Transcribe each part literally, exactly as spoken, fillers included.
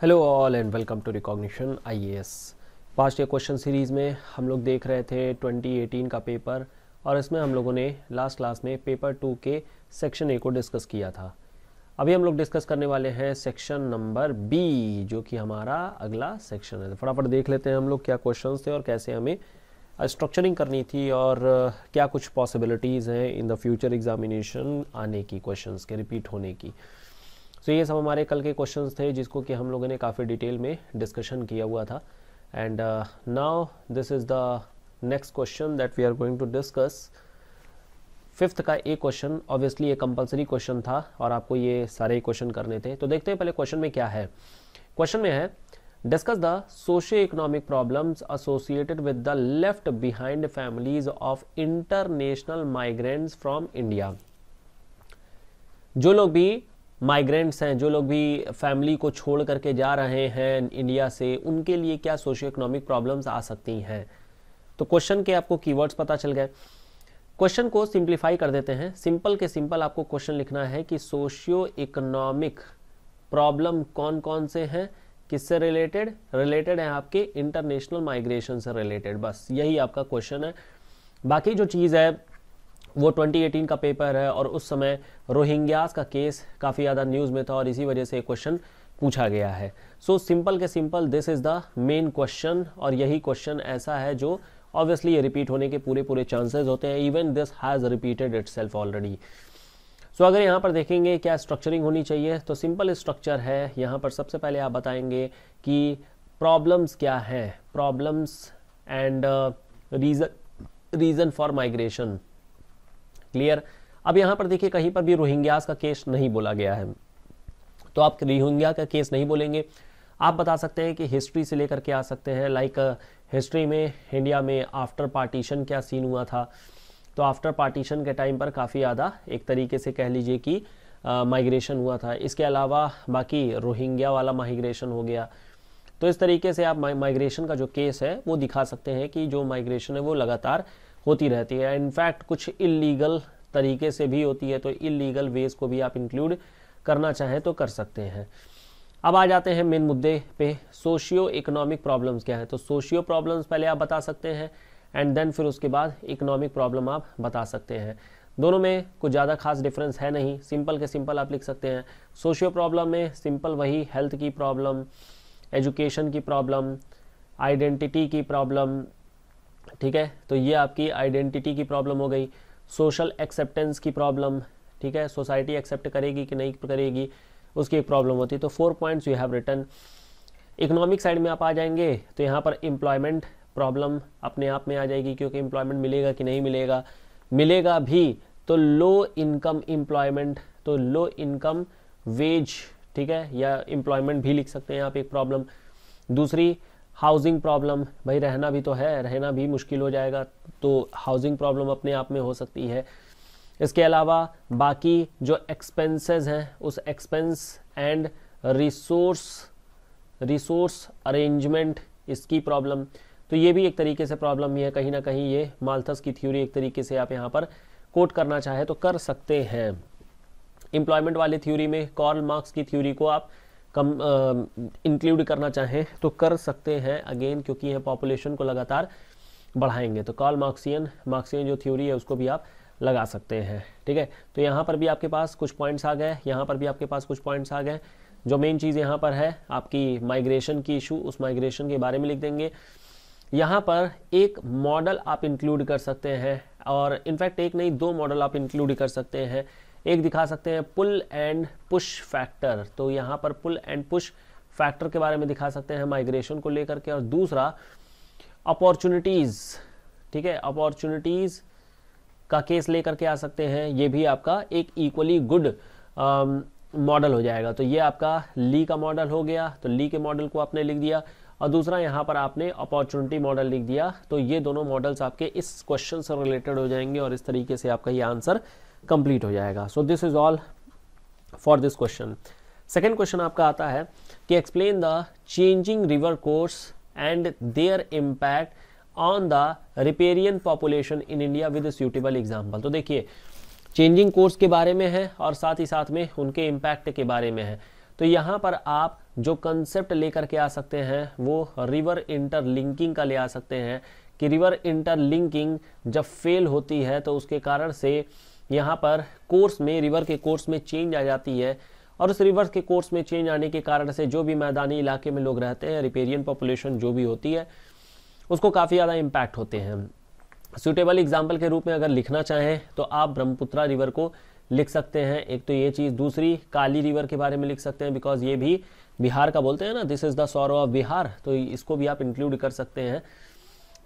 Hello all and welcome to recognition I A S. Past year question series में हम लोग देख रहे थे ट्वेंटी एटीन का पेपर, और इसमें हम लोगों ने लास्ट क्लास में पेपर टू के सेक्शन ए को डिस्कस किया था। अभी हम लोग डिस्कस करने वाले हैं सेक्शन नंबर बी, जो कि हमारा अगला सेक्शन है। फटाफट देख लेते हैं हम लोग क्या क्वेश्चंस थे और कैसे हमें स्ट्रक्चरिंग करनी थी और क्या कुछ पॉसिबिलिटीज़ हैं इन द फ्यूचर एग्जामिनेशन आने की, क्वेश्चंस के रिपीट होने की। तो so, ये सब हमारे कल के क्वेश्चंस थे जिसको कि हम लोगों ने काफ़ी डिटेल में डिस्कशन किया हुआ था। And now this is the next question that we are going to discuss. Fifth का एक क्वेश्चन, ऑब्वियसली ये कंपलसरी क्वेश्चन था और आपको ये सारे क्वेश्चन करने थे। तो देखते हैं पहले क्वेश्चन में क्या है। क्वेश्चन में है discuss the socio economic problems associated with the left behind families of international migrants from India. जो लोग भी माइग्रेंट्स हैं, जो लोग भी फैमिली को छोड़ करके जा रहे हैं इंडिया से, उनके लिए क्या सोशियो इकोनॉमिक प्रॉब्लम्स आ सकती हैं। तो क्वेश्चन के आपको कीवर्ड्स पता चल गए। क्वेश्चन को सिंप्लीफाई कर देते हैं। सिंपल के सिंपल आपको क्वेश्चन लिखना है कि सोशियो इकोनॉमिक प्रॉब्लम कौन कौन से हैं, किससे रिलेटेड रिलेटेड है आपके इंटरनेशनल माइग्रेशन से रिलेटेड। बस यही आपका क्वेश्चन है। बाकी जो चीज़ है वो ट्वेंटी एटीन का पेपर है, और उस समय रोहिंग्यास का केस काफ़ी ज़्यादा न्यूज़ में था और इसी वजह से क्वेश्चन पूछा गया है। सो सिंपल के simple this is the main question, और यही क्वेश्चन ऐसा है जो ऑब्वियसली रिपीट होने के पूरे पूरे चांसेस होते हैं। Even this has repeated itself already. So अगर यहाँ पर देखेंगे क्या स्ट्रक्चरिंग होनी चाहिए, तो सिंपल स्ट्रक्चर है। यहाँ पर सबसे पहले आप बताएंगे कि प्रॉब्लम्स क्या हैं, problems and reason reason for migration. Clear. अब यहाँ पर देखिए कहीं पर भी रोहिंग्यास का केस नहीं बोला गया है, तो आप रोहिंग्या का केस नहीं बोलेंगे। आप बता सकते हैं कि हिस्ट्री से लेकर के आ सकते हैं, लाइक हिस्ट्री में इंडिया में आफ्टर पार्टीशन क्या सीन हुआ था। तो आफ्टर पार्टीशन के टाइम पर काफ़ी ज़्यादा एक तरीके से कह लीजिए कि माइग्रेशन हुआ था। इसके अलावा बाकी रोहिंग्या वाला माइग्रेशन हो गया। तो इस तरीके से आप माइग्रेशन का जो केस है वो दिखा सकते हैं कि जो माइग्रेशन है वो लगातार होती रहती है। इनफैक्ट कुछ इलीगल तरीके से भी होती है, तो इलीगल वेज को भी आप इंक्लूड करना चाहें तो कर सकते हैं। अब आ जाते हैं मेन मुद्दे पे, सोशियो इकोनॉमिक प्रॉब्लम्स क्या है। तो सोशियो प्रॉब्लम्स पहले आप बता सकते हैं, एंड देन फिर उसके बाद इकोनॉमिक प्रॉब्लम आप बता सकते हैं। दोनों में कुछ ज़्यादा खास डिफरेंस है नहीं। सिंपल के सिंपल आप लिख सकते हैं। सोशियो प्रॉब्लम में सिंपल वही हेल्थ की प्रॉब्लम, एजुकेशन की प्रॉब्लम, आइडेंटिटी की प्रॉब्लम। ठीक है, तो ये आपकी आइडेंटिटी की प्रॉब्लम हो गई। सोशल एक्सेप्टेंस की प्रॉब्लम, ठीक है, सोसाइटी एक्सेप्ट करेगी कि नहीं करेगी, उसकी एक प्रॉब्लम होती है। तो four points you have written. Economic side में आप आ जाएंगे तो यहाँ पर एम्प्लॉयमेंट प्रॉब्लम अपने आप में आ जाएगी, क्योंकि एम्प्लॉयमेंट मिलेगा कि नहीं मिलेगा, मिलेगा भी तो लो इनकम एम्प्लॉयमेंट, तो लो इनकम वेज, ठीक है, या एम्प्लॉयमेंट भी लिख सकते हैं आप, एक प्रॉब्लम। दूसरी हाउसिंग प्रॉब्लम, भाई रहना भी तो है, रहना भी मुश्किल हो जाएगा, तो हाउसिंग प्रॉब्लम अपने आप में हो सकती है। इसके अलावा बाकी जो एक्सपेंसेस हैं, उस expense and resource resource arrangement, इसकी प्रॉब्लम। तो ये भी एक तरीके से प्रॉब्लम ही है कहीं ना कहीं। ये माल्थस की थ्योरी एक तरीके से आप यहाँ पर कोट करना चाहे तो कर सकते हैं। एम्प्लॉयमेंट वाली थ्योरी में कार्ल मार्क्स की थ्योरी को आप कम इंक्लूड uh, करना चाहें तो कर सकते हैं, अगेन क्योंकि यह पॉपुलेशन को लगातार बढ़ाएंगे। तो कार्ल मार्क्सियन मार्क्सियन जो थ्योरी है उसको भी आप लगा सकते हैं। ठीक है, तो यहाँ पर भी आपके पास कुछ पॉइंट्स आ गए, यहाँ पर भी आपके पास कुछ पॉइंट्स आ गए। जो मेन चीज़ यहाँ पर है आपकी माइग्रेशन की इशू, उस माइग्रेशन के बारे में लिख देंगे। यहाँ पर एक मॉडल आप इंक्लूड कर सकते हैं, और इनफैक्ट एक नहीं दो मॉडल आप इंक्लूड कर सकते हैं। एक दिखा सकते हैं पुल एंड पुश फैक्टर, तो यहाँ पर पुल एंड पुश फैक्टर के बारे में दिखा सकते हैं माइग्रेशन को लेकर के। और दूसरा अपॉर्चुनिटीज़, ठीक है, अपॉर्चुनिटीज़ का केस लेकर के आ सकते हैं। ये भी आपका एक इक्वली गुड मॉडल हो जाएगा। तो ये आपका ली का मॉडल हो गया, तो ली के मॉडल को आपने लिख दिया, और दूसरा यहाँ पर आपने अपॉर्चुनिटी मॉडल लिख दिया। तो ये दोनों मॉडल्स आपके इस क्वेश्चन से रिलेटेड हो जाएंगे, और इस तरीके से आपका ये आंसर कंप्लीट हो जाएगा। So this is all for this question. Second question आपका आता है कि explain the changing river course and their impact on the riparian population in India with suitable example. तो देखिए चेंजिंग कोर्स के बारे में है और साथ ही साथ में उनके इम्पैक्ट के बारे में है। तो यहाँ पर आप जो कंसेप्ट लेकर के आ सकते हैं वो रिवर इंटरलिंकिंग का ले आ सकते हैं कि रिवर इंटरलिंकिंग जब फेल होती है तो उसके कारण से यहाँ पर कोर्स में रिवर के कोर्स में चेंज आ जाती है, और उस रिवर के कोर्स में चेंज आने के कारण से जो भी मैदानी इलाके में लोग रहते हैं, रिपेरियन पॉपुलेशन जो भी होती है, उसको काफ़ी ज़्यादा इम्पैक्ट होते हैं। सूटेबल एग्जाम्पल के रूप में अगर लिखना चाहें तो आप ब्रह्मपुत्रा रिवर को लिख सकते हैं, एक तो ये चीज़। दूसरी काली रिवर के बारे में लिख सकते हैं, बिकॉज ये भी बिहार का बोलते हैं ना, this is the sorrow of Bihar, तो इसको भी आप इंक्लूड कर सकते हैं,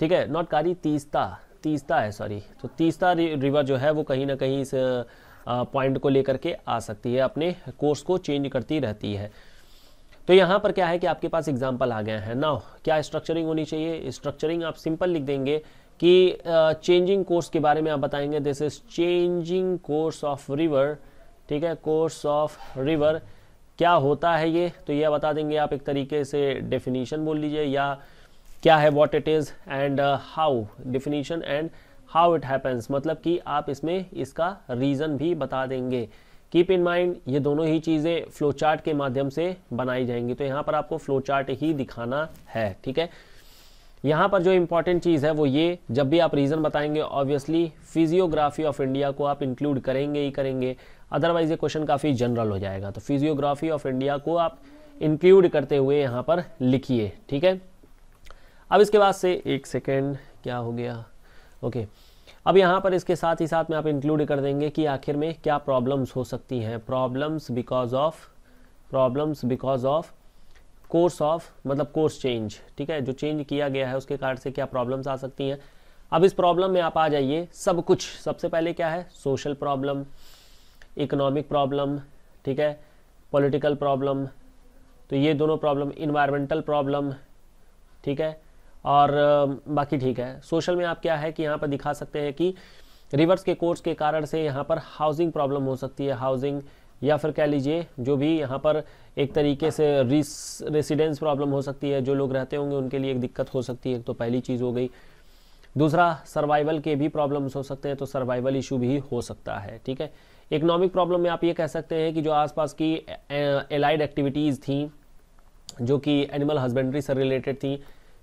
ठीक है। नॉट काली, तीस्ता, तीस्ता है सॉरी। तो तीस्ता रिवर जो है वो कहीं ना कहीं इस पॉइंट को लेकर के आ सकती है, अपने कोर्स को चेंज करती रहती है। तो यहाँ पर क्या है कि आपके पास एग्जाम्पल आ गया है। नाउ क्या स्ट्रक्चरिंग होनी चाहिए? स्ट्रक्चरिंग आप सिंपल लिख देंगे कि चेंजिंग uh, कोर्स के बारे में आप बताएंगे, this is changing course of river, ठीक है। कोर्स ऑफ रिवर क्या होता है ये, तो यह बता देंगे आप। एक तरीके से डेफिनेशन बोल लीजिए या क्या है, what it is and how, definition and how it happens, मतलब कि आप इसमें इसका रीज़न भी बता देंगे। कीप इन माइंड ये दोनों ही चीज़ें फ्लो चार्ट के माध्यम से बनाई जाएंगी, तो यहाँ पर आपको फ्लो चार्ट ही दिखाना है, ठीक है। यहाँ पर जो इम्पॉर्टेंट चीज़ है वो ये, जब भी आप रीज़न बताएंगे ऑब्वियसली फिजियोग्राफी ऑफ इंडिया को आप इंक्लूड करेंगे ही करेंगे, अदरवाइज ये क्वेश्चन काफ़ी जनरल हो जाएगा। तो फिजियोग्राफी ऑफ इंडिया को आप इंक्लूड करते हुए यहाँ पर लिखिए, ठीक है। अब इसके बाद से एक सेकेंड क्या हो गया, ओके। अब यहाँ पर इसके साथ ही साथ में आप इंक्लूड कर देंगे कि आखिर में क्या प्रॉब्लम्स हो सकती हैं। Problems because of, problems because of course of, मतलब कोर्स चेंज, ठीक है। जो चेंज किया गया है उसके कारण से क्या प्रॉब्लम्स आ सकती हैं। अब इस प्रॉब्लम में आप आ जाइए, सब कुछ। सबसे पहले क्या है, सोशल प्रॉब्लम, इकोनॉमिक प्रॉब्लम, ठीक है, पॉलिटिकल प्रॉब्लम, तो ये दोनों प्रॉब्लम, इन्वायरमेंटल प्रॉब्लम, ठीक है, और बाकी ठीक है। सोशल में आप क्या है कि यहाँ पर दिखा सकते हैं कि रिवर्स के कोर्स के कारण से यहाँ पर हाउसिंग प्रॉब्लम हो सकती है, हाउसिंग, या फिर कह लीजिए जो भी यहाँ पर एक तरीके से रेसिडेंस प्रॉब्लम हो सकती है, जो लोग रहते होंगे उनके लिए एक दिक्कत हो सकती है, तो पहली चीज़ हो गई। दूसरा, सर्वाइवल के भी प्रॉब्लम्स हो सकते हैं, तो सर्वाइवल इशू भी हो सकता है, ठीक है। इकोनॉमिक प्रॉब्लम में आप ये कह सकते हैं कि जो आसपास की एलाइड एक्टिविटीज़ थी, जो कि एनिमल हस्बेंड्री से रिलेटेड थी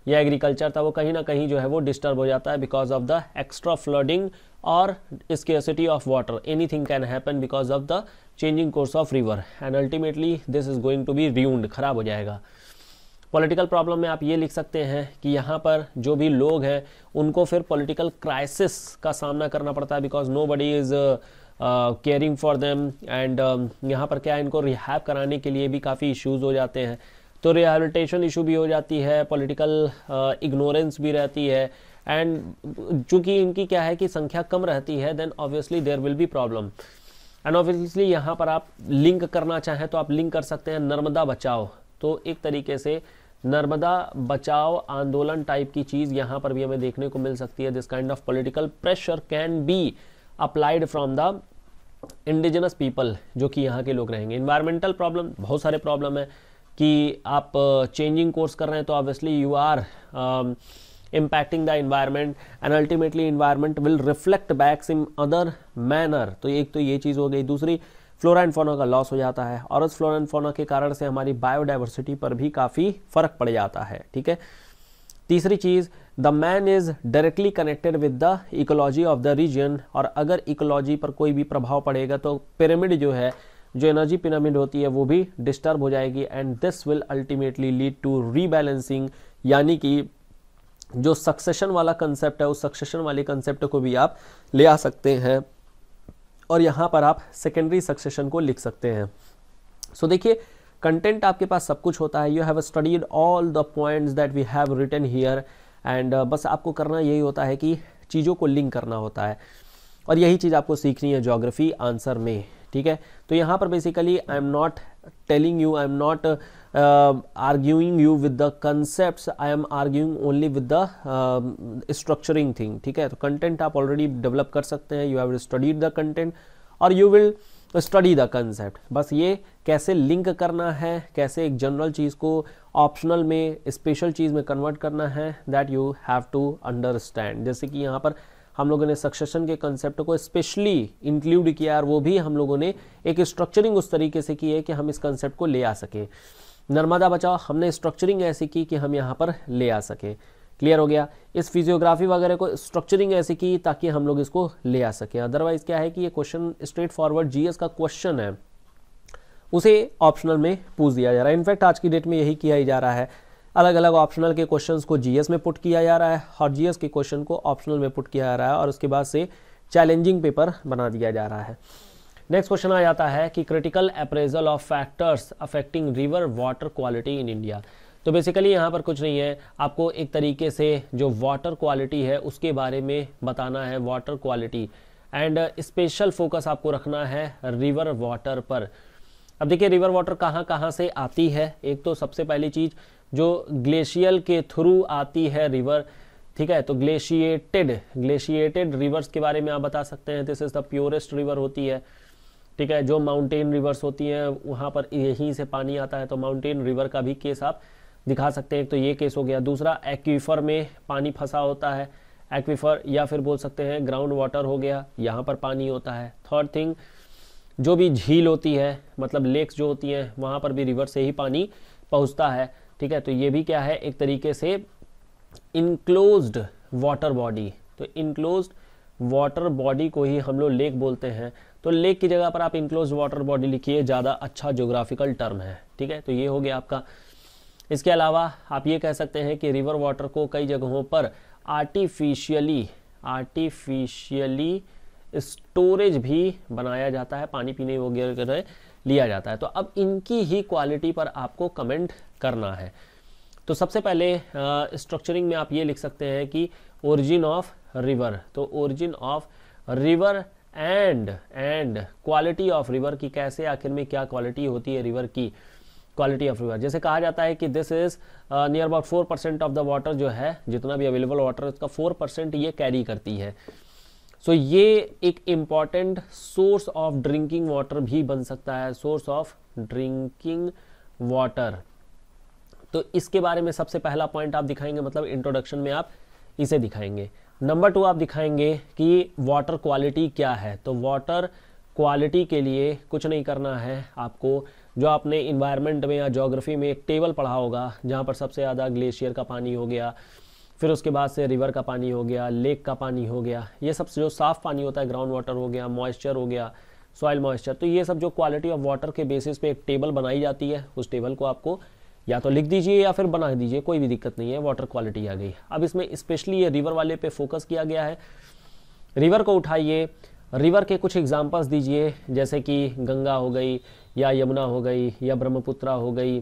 या एग्रीकल्चर था, वो कहीं ना कहीं जो है वो डिस्टर्ब हो जाता है because of the extra flooding और scarcity of water. Anything can happen because of the changing course of river and ultimately this is going to be ruined, खराब हो जाएगा। पॉलिटिकल प्रॉब्लम में आप ये लिख सकते हैं कि यहाँ पर जो भी लोग हैं उनको फिर पॉलिटिकल क्राइसिस का सामना करना पड़ता है, because nobody is caring for them, and यहाँ पर क्या है, इनको रिहैब कराने के लिए भी काफ़ी इशूज़ हो जाते हैं, तो रिहेबिलिटेशन इशू भी हो जाती है, पॉलिटिकल इग्नोरेंस भी रहती है, एंड चूँकि इनकी क्या है कि संख्या कम रहती है, then obviously there will be problem. And obviously यहाँ पर आप लिंक करना चाहें तो आप लिंक कर सकते हैं नर्मदा बचाओ, तो एक तरीके से नर्मदा बचाओ आंदोलन टाइप की चीज़ यहाँ पर भी हमें देखने को मिल सकती है। This kind of political pressure can be applied from the indigenous people, जो कि यहाँ के लोग रहेंगे। इन्वायरमेंटल प्रॉब्लम, बहुत सारे प्रॉब्लम हैं कि आप चेंजिंग कोर्स कर रहे हैं तो obviously you are impacting the environment and ultimately environment will reflect backs in other manner, तो एक तो ये चीज़ हो गई। दूसरी, फ्लोरा एंड फौना का लॉस हो जाता है, और उस फ्लोरा एंड फौना के कारण से हमारी बायोडाइवर्सिटी पर भी काफ़ी फर्क पड़ जाता है, ठीक है। तीसरी चीज़, the man is directly connected with the ecology of the region, और अगर इकोलॉजी पर कोई भी प्रभाव पड़ेगा तो पिरामिड जो है, जो एनर्जी पिरामिड होती है, वो भी डिस्टर्ब हो जाएगी, and this will ultimately lead to rebalancing, यानी कि जो सक्सेशन वाला कंसेप्ट है उस सक्सेशन वाले कंसेप्ट को भी आप ले आ सकते हैं, और यहाँ पर आप सेकेंडरी सक्सेशन को लिख सकते हैं। सो देखिए, कंटेंट आपके पास सब कुछ होता है। You have studied all the points that we have written here, and बस आपको करना यही होता है कि चीज़ों को लिंक करना होता है, और यही चीज़ आपको सीखनी है ज्योग्राफी आंसर में, ठीक है। तो यहाँ पर basically I am not telling you, I am not arguing you with the concepts, I am arguing only with the structuring thing, ठीक है। तो कंटेंट आप ऑलरेडी डेवलप कर सकते हैं, you have studied the content और you will study the concept. बस ये कैसे लिंक करना है, कैसे एक जनरल चीज़ को ऑप्शनल में स्पेशल चीज़ में कन्वर्ट करना है, that you have to understand. जैसे कि यहाँ पर हम लोगों ने सक्सेशन के कंसेप्ट को स्पेशली इंक्लूड किया और वो भी हम लोगों ने एक स्ट्रक्चरिंग उस तरीके से की है कि हम इस कंसेप्ट को ले आ सकें। नर्मदा बचाओ हमने स्ट्रक्चरिंग ऐसी की कि हम यहाँ पर ले आ सकें। क्लियर हो गया। इस फिजियोग्राफी वगैरह को स्ट्रक्चरिंग ऐसी की ताकि हम लोग इसको ले आ सकें। अदरवाइज क्या है कि ये क्वेश्चन स्ट्रेट फॉरवर्ड जीएस का क्वेश्चन है, उसे ऑप्शनल में पूछ दिया जा रहा है। इनफैक्ट आज की डेट में यही किया ही जा रहा है, अलग अलग ऑप्शनल के क्वेश्चंस को जीएस में पुट किया जा रहा है और जीएस के क्वेश्चन को ऑप्शनल में पुट किया जा रहा है और उसके बाद से चैलेंजिंग पेपर बना दिया जा रहा है। नेक्स्ट क्वेश्चन आ जाता है कि critical appraisal of factors affecting river water quality in India. तो बेसिकली यहाँ पर कुछ नहीं है, आपको एक तरीके से जो वाटर क्वालिटी है उसके बारे में बताना है, water quality, and special focus आपको रखना है रिवर वाटर पर। अब देखिए रिवर वाटर कहाँ कहाँ से आती है। एक तो सबसे पहली चीज़ जो ग्लेशियल के थ्रू आती है रिवर, ठीक है, तो ग्लेशिएटेड ग्लेशिएटेड रिवर्स के बारे में आप बता सकते हैं। This is the purest river होती है, ठीक है, जो माउंटेन रिवर्स होती हैं वहाँ पर यहीं से पानी आता है, तो माउंटेन रिवर का भी केस आप दिखा सकते हैं। एक तो ये केस हो गया। दूसरा एक्वीफर में पानी फंसा होता है, एक्वीफर या फिर बोल सकते हैं ग्राउंड वाटर हो गया, यहाँ पर पानी होता है। थर्ड थिंग जो भी झील होती है, मतलब लेक्स जो होती हैं वहाँ पर भी रिवर से ही पानी पहुँचता है, ठीक है, तो ये भी क्या है एक तरीके से इनक्लोज्ड वाटर बॉडी। तो इनक्लोज्ड वाटर बॉडी को ही हम लोग लेक बोलते हैं, तो लेक की जगह पर आप इनक्लोज्ड वाटर बॉडी लिखिए, ज़्यादा अच्छा ज्योग्राफिकल टर्म है, ठीक है। तो ये हो गया आपका। इसके अलावा आप ये कह सकते हैं कि रिवर वाटर को कई जगहों पर आर्टिफिशियली आर्टिफिशियली स्टोरेज भी बनाया जाता है, पानी पीने वगैरह लिया जाता है। तो अब इनकी ही क्वालिटी पर आपको कमेंट करना है। तो सबसे पहले स्ट्रक्चरिंग में आप ये लिख सकते हैं कि ओरिजिन ऑफ रिवर, तो origin of river and and quality of river की, कैसे आखिर में क्या क्वालिटी होती है रिवर की, क्वालिटी ऑफ रिवर। जैसे कहा जाता है कि this is near about four percent of the water जो है, जितना भी अवेलेबल वाटर उसका फोर परसेंट ये कैरी करती है। सो so, ये एक important source of drinking water भी बन सकता है, सोर्स ऑफ ड्रिंकिंग वाटर। तो इसके बारे में सबसे पहला पॉइंट आप दिखाएंगे, मतलब इंट्रोडक्शन में आप इसे दिखाएंगे। नंबर टू आप दिखाएंगे कि वाटर क्वालिटी क्या है। तो वाटर क्वालिटी के लिए कुछ नहीं करना है आपको, जो आपने इन्वायरमेंट में या ज्योग्राफी में एक टेबल पढ़ा होगा जहाँ पर सबसे ज़्यादा ग्लेशियर का पानी हो गया, फिर उसके बाद से रिवर का पानी हो गया, लेक का पानी हो गया, ये सब जो साफ़ पानी होता है, ग्राउंड वाटर हो गया, मॉइस्चर हो गया, सॉइल मॉइस्चर, तो ये सब जो क्वालिटी ऑफ वाटर के बेसिस पे एक टेबल बनाई जाती है, उस टेबल को आपको या तो लिख दीजिए या फिर बना दीजिए, कोई भी दिक्कत नहीं है, वाटर क्वालिटी आ गई। अब इसमें स्पेशली ये रिवर वाले पे फोकस किया गया है। रिवर को उठाइए, रिवर के कुछ एग्जाम्पल्स दीजिए, जैसे कि गंगा हो गई या यमुना हो गई या ब्रह्मपुत्रा हो गई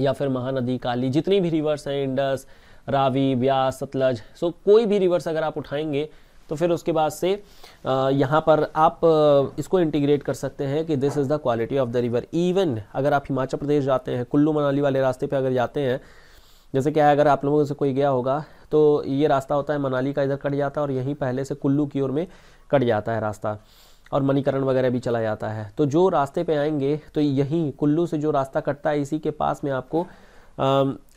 या फिर महानदी काली, जितनी भी रिवर्स हैं, इंडस, रावी, ब्यास, सतलज, सो कोई भी रिवर्स अगर आप उठाएंगे तो फिर उसके बाद से यहाँ पर आप इसको इंटीग्रेट कर सकते हैं कि this is the quality of the river. Even अगर आप हिमाचल प्रदेश जाते हैं, कुल्लू मनाली वाले रास्ते पे अगर जाते हैं, जैसे क्या है, अगर आप लोगों से कोई गया होगा तो ये रास्ता होता है मनाली का, इधर कट जाता है और यहीं पहले से कुल्लू की ओर में कट जाता है रास्ता और मणिकरण वगैरह भी चला जाता है। तो जो रास्ते पे आएंगे तो यहीं कुल्लू से जो रास्ता कटता है, इसी के पास में आपको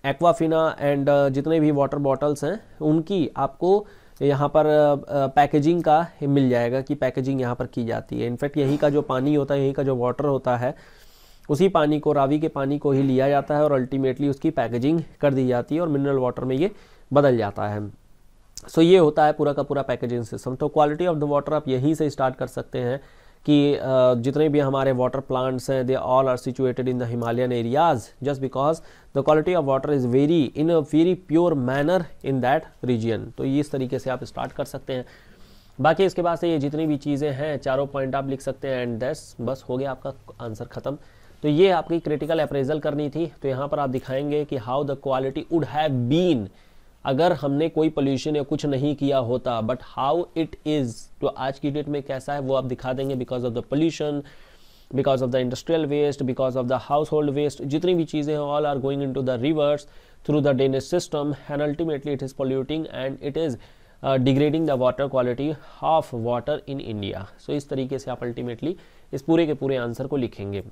एक्वाफिना एंड जितने भी वाटर बॉटल्स हैं उनकी आपको यहाँ पर पैकेजिंग का मिल जाएगा कि पैकेजिंग यहाँ पर की जाती है। इनफैक्ट यहीं का जो पानी होता है, यहीं का जो वाटर होता है, उसी पानी को, रावी के पानी को ही लिया जाता है और अल्टीमेटली उसकी पैकेजिंग कर दी जाती है और मिनरल वाटर में ये बदल जाता है। सो so, ये होता है पूरा का पूरा पैकेजिंग सिस्टम। तो क्वालिटी ऑफ द वाटर आप यहीं से स्टार्ट कर सकते हैं कि जितने भी हमारे वाटर प्लांट्स हैं, they all are situated in the Himalayan areas just because the quality of water is very in a very pure manner in that region. तो ये इस तरीके से आप स्टार्ट कर सकते हैं। बाकी इसके बाद से ये जितनी भी चीज़ें हैं, चारों पॉइंट आप लिख सकते हैं एंड दैट्स, बस हो गया आपका आंसर ख़त्म। तो ये आपकी क्रिटिकल अप्रेजल करनी थी, तो यहाँ पर आप दिखाएंगे कि how the quality would have been अगर हमने कोई पोल्यूशन या कुछ नहीं किया होता, बट हाउ इट इज़, तो आज की डेट में कैसा है वो आप दिखा देंगे। Because of the pollution, because of the industrial waste, because of the household waste, जितनी भी चीज़ें हैं all are going into the rivers through the drainage system and ultimately it is polluting and it is degrading the water quality of water in India. सो इस तरीके से आप ultimately इस पूरे के पूरे आंसर को लिखेंगे।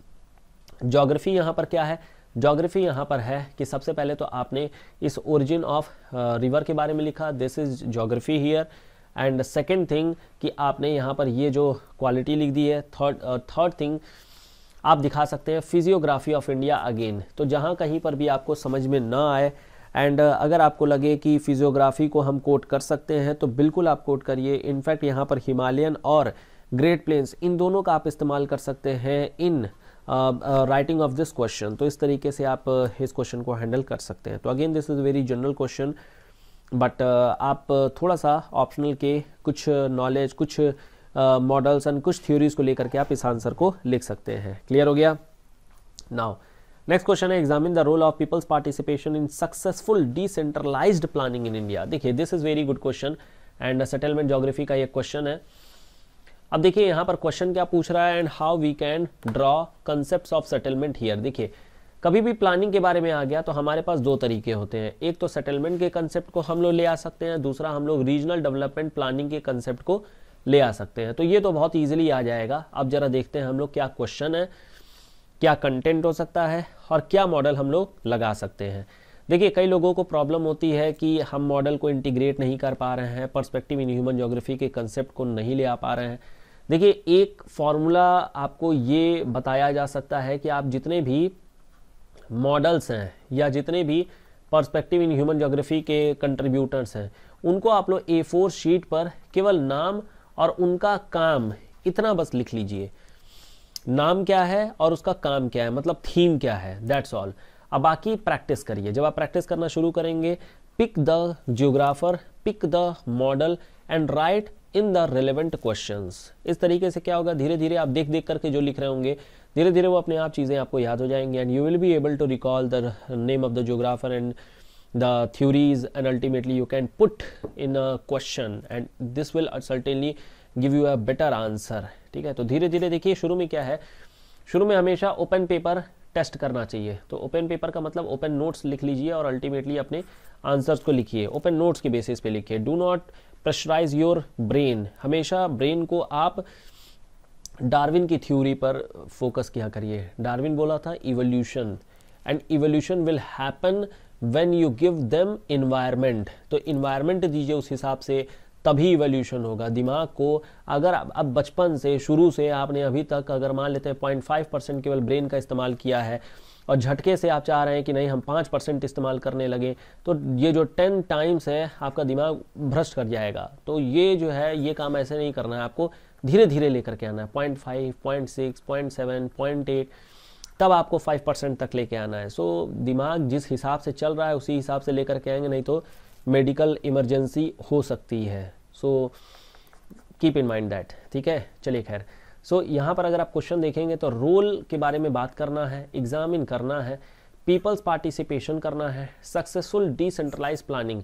ज्योग्राफी यहाँ पर क्या है, ज्योग्राफी यहाँ पर है कि सबसे पहले तो आपने इस ओरिजिन ऑफ रिवर के बारे में लिखा, this is geography here, and second thing कि आपने यहाँ पर ये जो क्वालिटी लिख दी है। थर्ड थर्ड थिंग आप दिखा सकते हैं फिजियोग्राफी ऑफ इंडिया अगेन, तो जहाँ कहीं पर भी आपको समझ में ना आए एंड uh, अगर आपको लगे कि फिजियोग्राफी को हम कोट कर सकते हैं तो बिल्कुल आप कोट करिए। इनफैक्ट यहाँ पर हिमालयन और ग्रेट प्लेन्स इन दोनों का आप इस्तेमाल कर सकते हैं in writing of this question. तो इस तरीके से आप uh, इस क्वेश्चन को हैंडल कर सकते हैं। तो again this is very general question, but आप थोड़ा सा ऑप्शनल के कुछ नॉलेज, कुछ मॉडल्स एंड कुछ थ्योरीज़ को लेकर के आप इस आंसर को लिख सकते हैं। क्लियर हो गया। नाउ नेक्स्ट क्वेश्चन है examine the role of people's participation in successful decentralised planning in India. देखिए this is very good question and settlement geography का ये क्वेश्चन है। अब देखिए यहाँ पर क्वेश्चन क्या पूछ रहा है, and how we can draw concept of settlement here. देखिए कभी भी प्लानिंग के बारे में आ गया तो हमारे पास दो तरीके होते हैं, एक तो सेटलमेंट के कंसेप्ट को हम लोग ले आ सकते हैं, दूसरा हम लोग रीजनल डेवलपमेंट प्लानिंग के कंसेप्ट को ले आ सकते हैं। तो ये तो बहुत ईजिली आ जाएगा। अब जरा देखते हैं हम लोग क्या क्वेश्चन है, क्या कंटेंट हो सकता है और क्या मॉडल हम लोग लगा सकते हैं। देखिए कई लोगों को प्रॉब्लम होती है कि हम मॉडल को इंटीग्रेट नहीं कर पा रहे हैं, पर्सपेक्टिव इन ह्यूमन ज्योग्राफी के कंसेप्ट को नहीं ले आ पा रहे हैं। देखिए एक फॉर्मूला आपको ये बताया जा सकता है कि आप जितने भी मॉडल्स हैं या जितने भी पर्सपेक्टिव इन ह्यूमन ज्योग्राफी के कंट्रीब्यूटर्स हैं उनको आप लोग ए फोर शीट पर केवल नाम और उनका काम इतना बस लिख लीजिए। नाम क्या है और उसका काम क्या है, मतलब थीम क्या है, दैट्स ऑल। अब बाकी प्रैक्टिस करिए। जब आप प्रैक्टिस करना शुरू करेंगे, pick the geographer, pick the model and write in the relevant questions. इस तरीके से क्या होगा, धीरे धीरे आप देख देख करके जो लिख रहे होंगे धीरे धीरे वो अपने आप चीज़ें आपको याद हो जाएंगी and you will be able to recall the name of the geographer and the theories and ultimately you can put in a question and this will certainly give you a better answer. ठीक है, तो धीरे धीरे देखिए शुरू में क्या है, शुरू में हमेशा ओपन पेपर टेस्ट करना चाहिए। तो ओपन पेपर का मतलब ओपन नोट्स लिख लीजिए और अल्टीमेटली अपने आंसर्स को लिखिए, ओपन नोट्स के बेसिस पे लिखिए। Do not pressurise your brain, हमेशा ब्रेन को आप डार्विन की थ्योरी पर फोकस किया करिए। डार्विन बोला था evolution, and evolution will happen when you give them environment. तो इन्वायरमेंट दीजिए उस हिसाब से, तभी इवोल्यूशन होगा। दिमाग को अगर अब बचपन से शुरू से आपने अभी तक अगर मान लेते हैं पॉइंट फाइव परसेंट केवल ब्रेन का इस्तेमाल किया है और झटके से आप चाह रहे हैं कि नहीं हम पाँच परसेंट इस्तेमाल करने लगे, तो ये जो टेन टाइम्स है आपका दिमाग भ्रष्ट कर जाएगा। तो ये जो है ये काम ऐसे नहीं करना है, आपको धीरे धीरे लेकर के आना है। Point five, point six, point seven, point eight, तब आपको फाइव परसेंट तक लेके आना है। सो दिमाग जिस हिसाब से चल रहा है उसी हिसाब से लेकर के आएंगे, नहीं तो मेडिकल इमरजेंसी हो सकती है। So keep in mind that. ठीक है, चलिए खैर। सो यहाँ पर अगर आप क्वेश्चन देखेंगे तो रोल के बारे में बात करना है, एग्जामिन करना है, पीपल्स पार्टिसिपेशन करना है, सक्सेसफुल डिसेंट्रलाइज प्लानिंग,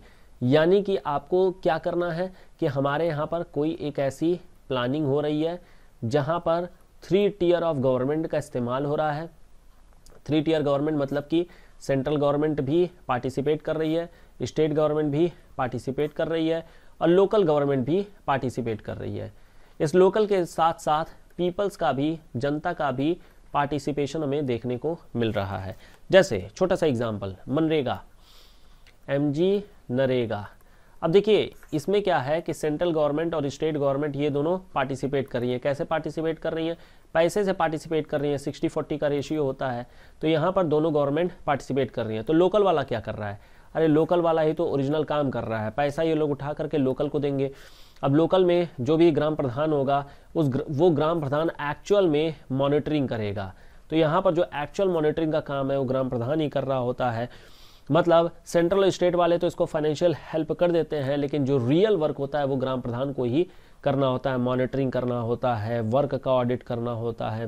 यानी कि आपको क्या करना है कि हमारे यहाँ पर कोई एक ऐसी प्लानिंग हो रही है जहाँ पर थ्री टीयर ऑफ गवर्नमेंट का इस्तेमाल हो रहा है। थ्री टीयर गवर्नमेंट मतलब कि सेंट्रल गवर्नमेंट भी पार्टिसिपेट कर रही है, स्टेट गवर्नमेंट भी पार्टिसिपेट कर रही है और लोकल गवर्नमेंट भी पार्टिसिपेट कर रही है। इस लोकल के साथ साथ पीपल्स का भी, जनता का भी पार्टिसिपेशन हमें देखने को मिल रहा है। जैसे छोटा सा एग्जांपल, मनरेगा, एमजी नरेगा। अब देखिए इसमें क्या है कि सेंट्रल गवर्नमेंट और स्टेट गवर्नमेंट ये दोनों पार्टिसिपेट कर रही है। कैसे पार्टिसिपेट कर रही है, पैसे से पार्टिसिपेट कर रही है, सिक्सटी फोर्टी का रेशियो होता है। तो यहाँ पर दोनों गवर्नमेंट पार्टिसिपेट कर रही है। तो लोकल वाला क्या कर रहा है, अरे लोकल वाला ही तो ओरिजिनल काम कर रहा है, पैसा ये लोग उठा करके लोकल को देंगे। अब लोकल में जो भी ग्राम प्रधान होगा उस ग्र, वो ग्राम प्रधान एक्चुअल में मॉनिटरिंग करेगा। तो यहाँ पर जो एक्चुअल मॉनिटरिंग का काम है वो ग्राम प्रधान ही कर रहा होता है। मतलब सेंट्रल और स्टेट वाले तो इसको फाइनेंशियल हेल्प कर देते हैं, लेकिन जो रियल वर्क होता है वो ग्राम प्रधान को ही करना होता है। मॉनिटरिंग करना होता है, वर्क का ऑडिट करना होता है,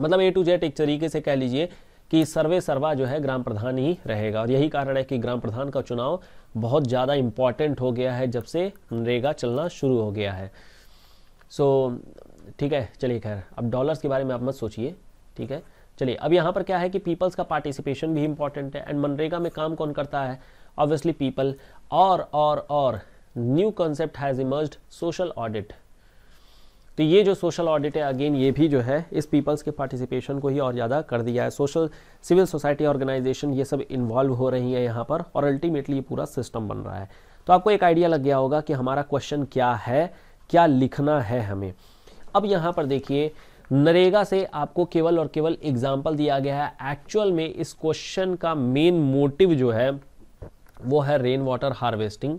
मतलब ए टू जेड एक तरीके से कह लीजिए कि सर्वे सर्वा जो है ग्राम प्रधान ही रहेगा। और यही कारण है कि ग्राम प्रधान का चुनाव बहुत ज़्यादा इम्पॉर्टेंट हो गया है जब से मनरेगा चलना शुरू हो गया है। सो so, ठीक है, चलिए खैर। अब डॉलर्स के बारे में आप मत सोचिए, ठीक है। चलिए अब यहाँ पर क्या है कि पीपल्स का पार्टिसिपेशन भी इम्पॉर्टेंट है एंड मनरेगा में काम कौन करता है, ऑब्वियसली पीपल। और और और new concept has emerged, social audit. तो ये जो सोशल ऑडिट है अगेन ये भी जो है इस पीपल्स के पार्टिसिपेशन को ही और ज़्यादा कर दिया है। सोशल, सिविल सोसाइटी ऑर्गेनाइजेशन ये सब इन्वॉल्व हो रही है यहाँ पर और अल्टीमेटली ये पूरा सिस्टम बन रहा है। तो आपको एक आइडिया लग गया होगा कि हमारा क्वेश्चन क्या है, क्या लिखना है हमें। अब यहाँ पर देखिए, नरेगा से आपको केवल और केवल एग्जाम्पल दिया गया है। एक्चुअल में इस क्वेश्चन का मेन मोटिव जो है वो है रेन वाटर हार्वेस्टिंग,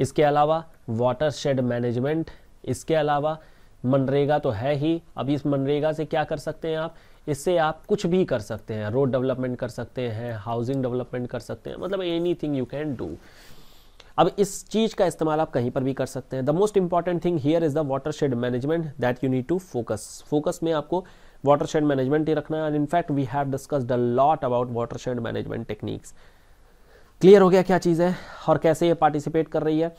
इसके अलावा वाटर शेड मैनेजमेंट, इसके अलावा मनरेगा तो है ही। अब इस मनरेगा से क्या कर सकते हैं आप, इससे आप कुछ भी कर सकते हैं, रोड डेवलपमेंट कर सकते हैं, हाउसिंग डेवलपमेंट कर सकते हैं, मतलब एनीथिंग यू कैन डू। अब इस चीज़ का इस्तेमाल आप कहीं पर भी कर सकते हैं। The most important thing here is the watershed management that you need to focus. Focus में आपको वाटर शेड मैनेजमेंट ही रखना है। And in fact we have discussed a lot about watershed management techniques. Clear हो गया क्या चीज़ है और कैसे ये पार्टिसिपेट कर रही है।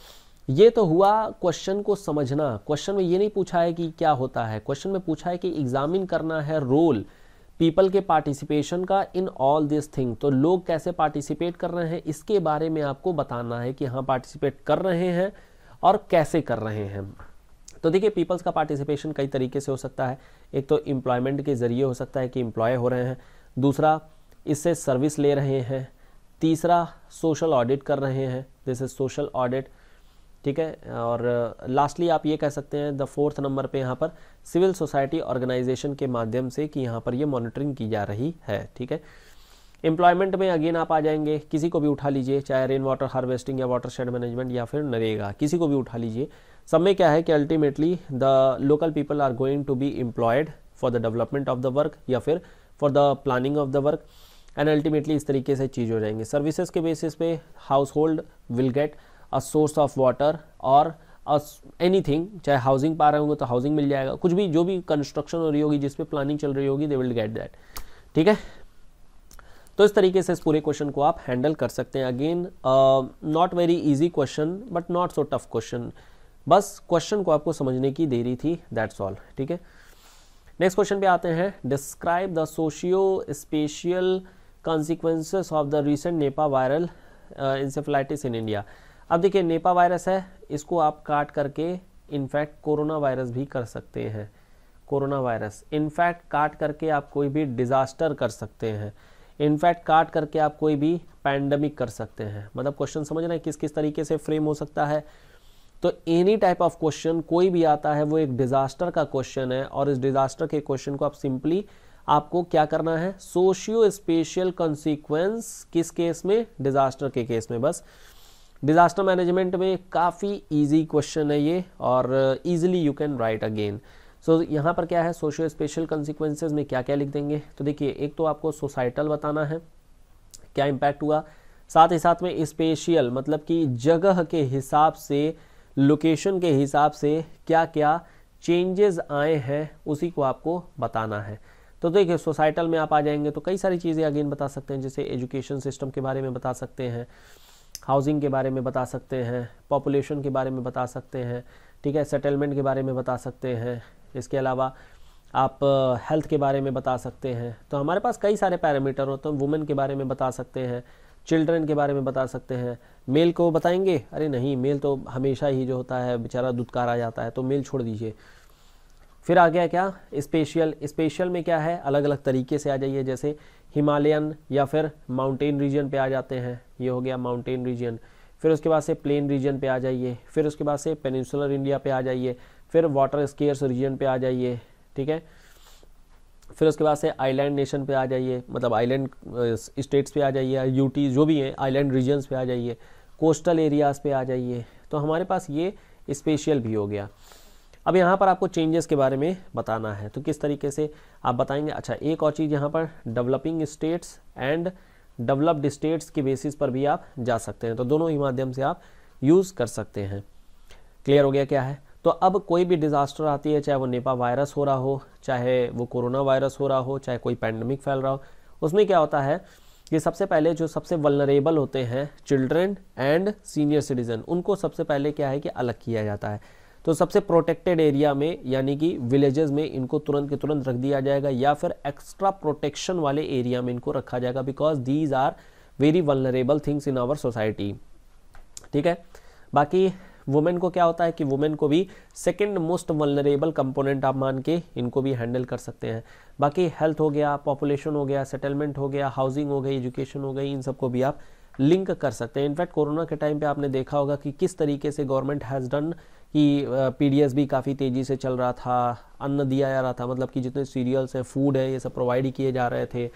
ये तो हुआ क्वेश्चन को समझना। क्वेश्चन में ये नहीं पूछा है कि क्या होता है, क्वेश्चन में पूछा है कि एग्जामिन करना है रोल पीपल के पार्टिसिपेशन का इन ऑल दिस थिंग। तो लोग कैसे पार्टिसिपेट कर रहे हैं इसके बारे में आपको बताना है कि हाँ पार्टिसिपेट कर रहे हैं और कैसे कर रहे हैं। तो देखिए, पीपल्स का पार्टिसिपेशन कई तरीके से हो सकता है। एक तो एम्प्लॉयमेंट के ज़रिए हो सकता है कि एम्प्लॉय हो रहे हैं, दूसरा इससे सर्विस ले रहे हैं, तीसरा सोशल ऑडिट कर रहे हैं, जैसे सोशल ऑडिट, ठीक है। और लास्टली आप ये कह सकते हैं द फोर्थ नंबर पे यहाँ पर सिविल सोसाइटी ऑर्गेनाइजेशन के माध्यम से कि यहाँ पर ये मॉनिटरिंग की जा रही है, ठीक है। एम्प्लॉयमेंट में अगेन आप आ जाएंगे, किसी को भी उठा लीजिए, चाहे रेन वाटर हार्वेस्टिंग या वाटर शेड मैनेजमेंट या फिर नरेगा, किसी को भी उठा लीजिए। सब में क्या है कि ultimately the local people are going to be employed for the development of the work या फिर for the planning of the work and ultimately इस तरीके से चीज़ हो जाएंगे। सर्विसेज के बेसिस पे household will get a source of water और एनीथिंग, चाहे हाउसिंग पा रहे होंगे तो हाउसिंग मिल जाएगा, कुछ भी जो भी कंस्ट्रक्शन हो रही होगी, जिस पे प्लानिंग चल रही होगी, दे विल गेट दैट, ठीक है। तो इस तरीके से इस पूरे क्वेश्चन को आप हैंडल कर सकते हैं। Again, not very easy question but not so tough question, बस क्वेश्चन को आपको समझने की देरी थी, दैट्स ऑल, ठीक है। नेक्स्ट क्वेश्चन पे आते हैं। Describe the socio spatial consequences of the recent Nipah viral encephalitis in India. अब देखिए, नेपा वायरस है, इसको आप काट करके इनफैक्ट कोरोना वायरस भी कर सकते हैं। कोरोना वायरस इनफैक्ट काट करके आप कोई भी डिज़ास्टर कर सकते हैं, इनफैक्ट काट करके आप कोई भी पैंडमिक कर सकते हैं। मतलब क्वेश्चन समझना है किस किस तरीके से फ्रेम हो सकता है। तो एनी टाइप ऑफ क्वेश्चन कोई भी आता है वो एक डिज़ास्टर का क्वेश्चन है, और इस डिज़ास्टर के क्वेश्चन को आप सिंपली आपको क्या करना है, सोशियो स्पेशियल कॉन्सिक्वेंस, किस केस में, डिज़ास्टर के केस में। बस डिज़ास्टर मैनेजमेंट में काफ़ी इजी क्वेश्चन है ये और easily you can write again. So यहाँ पर क्या है, सोशियो स्पेशियल कॉन्सिक्वेंसेज में क्या क्या लिख देंगे। तो देखिए, एक तो आपको सोसाइटल बताना है क्या इम्पैक्ट हुआ, साथ ही साथ में स्पेशियल मतलब कि जगह के हिसाब से, लोकेशन के हिसाब से क्या क्या चेंजेस आए हैं उसी को आपको बताना है। तो देखिए, सोसाइटल में आप आ जाएंगे तो कई सारी चीज़ें अगेन बता सकते हैं, जैसे एजुकेशन सिस्टम के बारे में बता सकते हैं, हाउसिंग के बारे में बता सकते हैं, पॉपुलेशन के बारे में बता सकते हैं, ठीक है, सेटलमेंट के बारे में बता सकते हैं, इसके अलावा आप हेल्थ के बारे में बता सकते हैं। तो हमारे पास कई सारे पैरामीटर होते हैं, वुमेन के बारे में बता सकते हैं, चिल्ड्रन के बारे में बता सकते हैं। मेल को बताएंगे, अरे नहीं, मेल तो हमेशा ही जो होता है बेचारा दुदकारा जाता है, तो मेल छोड़ दीजिए। फिर आ गया क्या, स्पेशियल। स्पेशियल में क्या है, अलग अलग तरीके से आ जाइए, जैसे हिमालयन या फिर माउंटेन रीजन पे आ जाते हैं, ये हो गया माउंटेन रीजन। फिर उसके बाद से प्लेन रीजन पे आ जाइए, फिर उसके बाद से पेनिनसुलर इंडिया पे आ जाइए, फिर वाटर स्केयर्स रीजन पे आ जाइए, ठीक है। फिर उसके बाद से आइलैंड नेशन पे आ जाइए, मतलब आइलैंड स्टेट्स पे आ जाइए, यूटी जो भी है आइलैंड रीजन्स पे आ जाइए, कोस्टल एरियाज़ पे आ जाइए। तो हमारे पास ये स्पेशियल भी हो गया। अब यहाँ पर आपको चेंजेस के बारे में बताना है, तो किस तरीके से आप बताएंगे। अच्छा, एक और चीज़ यहाँ पर, developing states and developed states के बेसिस पर भी आप जा सकते हैं, तो दोनों ही माध्यम से आप यूज़ कर सकते हैं। क्लियर हो गया क्या है। तो अब कोई भी डिज़ास्टर आती है, चाहे वो निपा वायरस हो रहा हो, चाहे वो कोरोना वायरस हो रहा हो, चाहे कोई पैंडमिक फैल रहा हो, उसमें क्या होता है कि सबसे पहले जो सबसे वल्नरेबल होते हैं, चिल्ड्रेन एंड सीनियर सिटीजन, उनको सबसे पहले क्या है कि अलग किया जाता है। तो सबसे प्रोटेक्टेड एरिया में यानी कि विलेजेस में इनको तुरंत के तुरंत रख दिया जाएगा, या फिर एक्स्ट्रा प्रोटेक्शन वाले एरिया में इनको रखा जाएगा, because these are very vulnerable things in our society, ठीक है। बाकी वुमेन को क्या होता है कि वुमेन को भी सेकंड मोस्ट वल्नरेबल कंपोनेंट आप मान के इनको भी हैंडल कर सकते हैं। बाकी हेल्थ हो गया, पॉपुलेशन हो गया, सेटलमेंट हो गया, हाउसिंग हो गई, एजुकेशन हो गई, इन सबको भी आप लिंक कर सकते हैं। इनफैक्ट कोरोना के टाइम पे आपने देखा होगा कि किस तरीके से गवर्नमेंट हैज़ डन कि पीडीएस भी काफ़ी तेज़ी से चल रहा था, अन्न दिया जा रहा था, मतलब कि जितने सीरियल्स हैं, फूड है, ये सब प्रोवाइड किए जा रहे थे।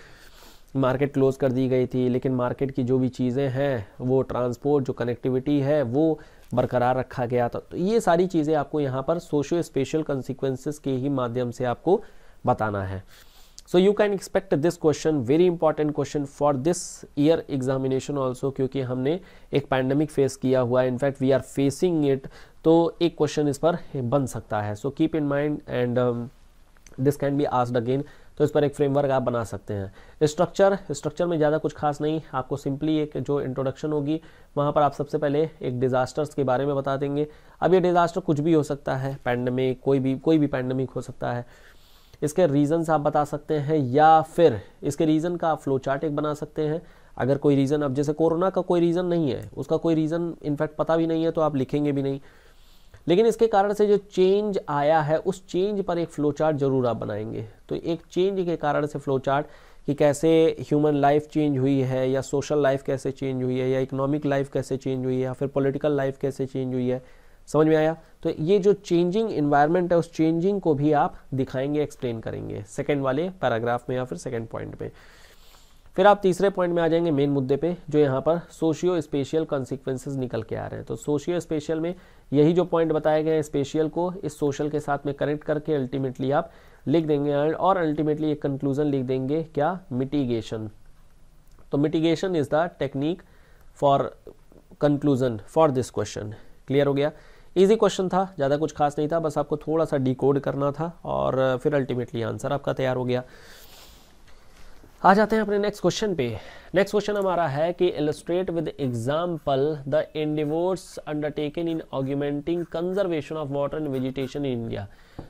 मार्केट क्लोज कर दी गई थी, लेकिन मार्केट की जो भी चीज़ें हैं, वो ट्रांसपोर्ट, जो कनेक्टिविटी है, वो बरकरार रखा गया था। तो ये सारी चीज़ें आपको यहाँ पर सोशो स्पेशल कंसिक्वेंसेस के ही माध्यम से आपको बताना है। So you can expect this question, very important question for this year examination also, क्योंकि हमने एक पैंडमिक फेस किया हुआ है, in fact we are facing it, तो एक क्वेश्चन इस पर बन सकता है। So keep in mind and this can be asked again, तो इस पर एक फ्रेमवर्क आप बना सकते हैं। स्ट्रक्चर, स्ट्रक्चर में ज़्यादा कुछ खास नहीं, आपको सिंपली एक जो इंट्रोडक्शन होगी वहाँ पर आप सबसे पहले एक डिज़ास्टर्स के बारे में बता देंगे। अब ये डिज़ास्टर कुछ भी हो सकता है, पैंडमिक, कोई भी कोई भी पैंडमिक हो सकता है। इसके रीज़न्स आप बता सकते हैं, या फिर इसके रीज़न का आप फ्लो चार्ट एक बना सकते हैं। अगर कोई रीज़न, अब जैसे कोरोना का कोई रीज़न नहीं है, उसका कोई रीज़न इनफैक्ट पता भी नहीं है, तो आप लिखेंगे भी नहीं, लेकिन इसके कारण से जो चेंज आया है उस चेंज पर एक फ्लो चार्ट जरूर आप बनाएंगे। तो एक चेंज के कारण से फ्लो चार्ट कि कैसे ह्यूमन लाइफ चेंज हुई है, या सोशल लाइफ कैसे चेंज हुई है, या इकोनॉमिक लाइफ कैसे चेंज हुई है, या फिर पॉलिटिकल लाइफ कैसे चेंज हुई है, समझ में आया। तो ये जो चेंजिंग इन्वायरमेंट है उस चेंजिंग को भी आप दिखाएंगे, एक्सप्लेन करेंगे सेकेंड वाले पैराग्राफ में या फिर सेकेंड पॉइंट पे। फिर आप तीसरे पॉइंट में आ जाएंगे मेन मुद्दे पे, जो यहाँ पर सोशियो स्पेशियल कॉन्सिक्वेंसेज निकल के आ रहे हैं। तो सोशियो स्पेशियल में यही जो पॉइंट बताए गए हैं, स्पेशियल को इस सोशल के साथ में कनेक्ट करके अल्टीमेटली आप लिख देंगे, और अल्टीमेटली एक कंक्लूजन लिख देंगे, क्या, मिटिगेशन। तो mitigation is the technique for conclusion for this question. Clear हो गया, इजी क्वेश्चन था, ज़्यादा कुछ खास नहीं था, बस आपको थोड़ा सा डिकोड करना था और फिर अल्टीमेटली आंसर आपका तैयार हो गया। आ जाते हैं अपने नेक्स्ट क्वेश्चन पे। नेक्स्ट क्वेश्चन हमारा है कि illustrate with example the endeavours undertaken in augmenting conservation of water and vegetation in India.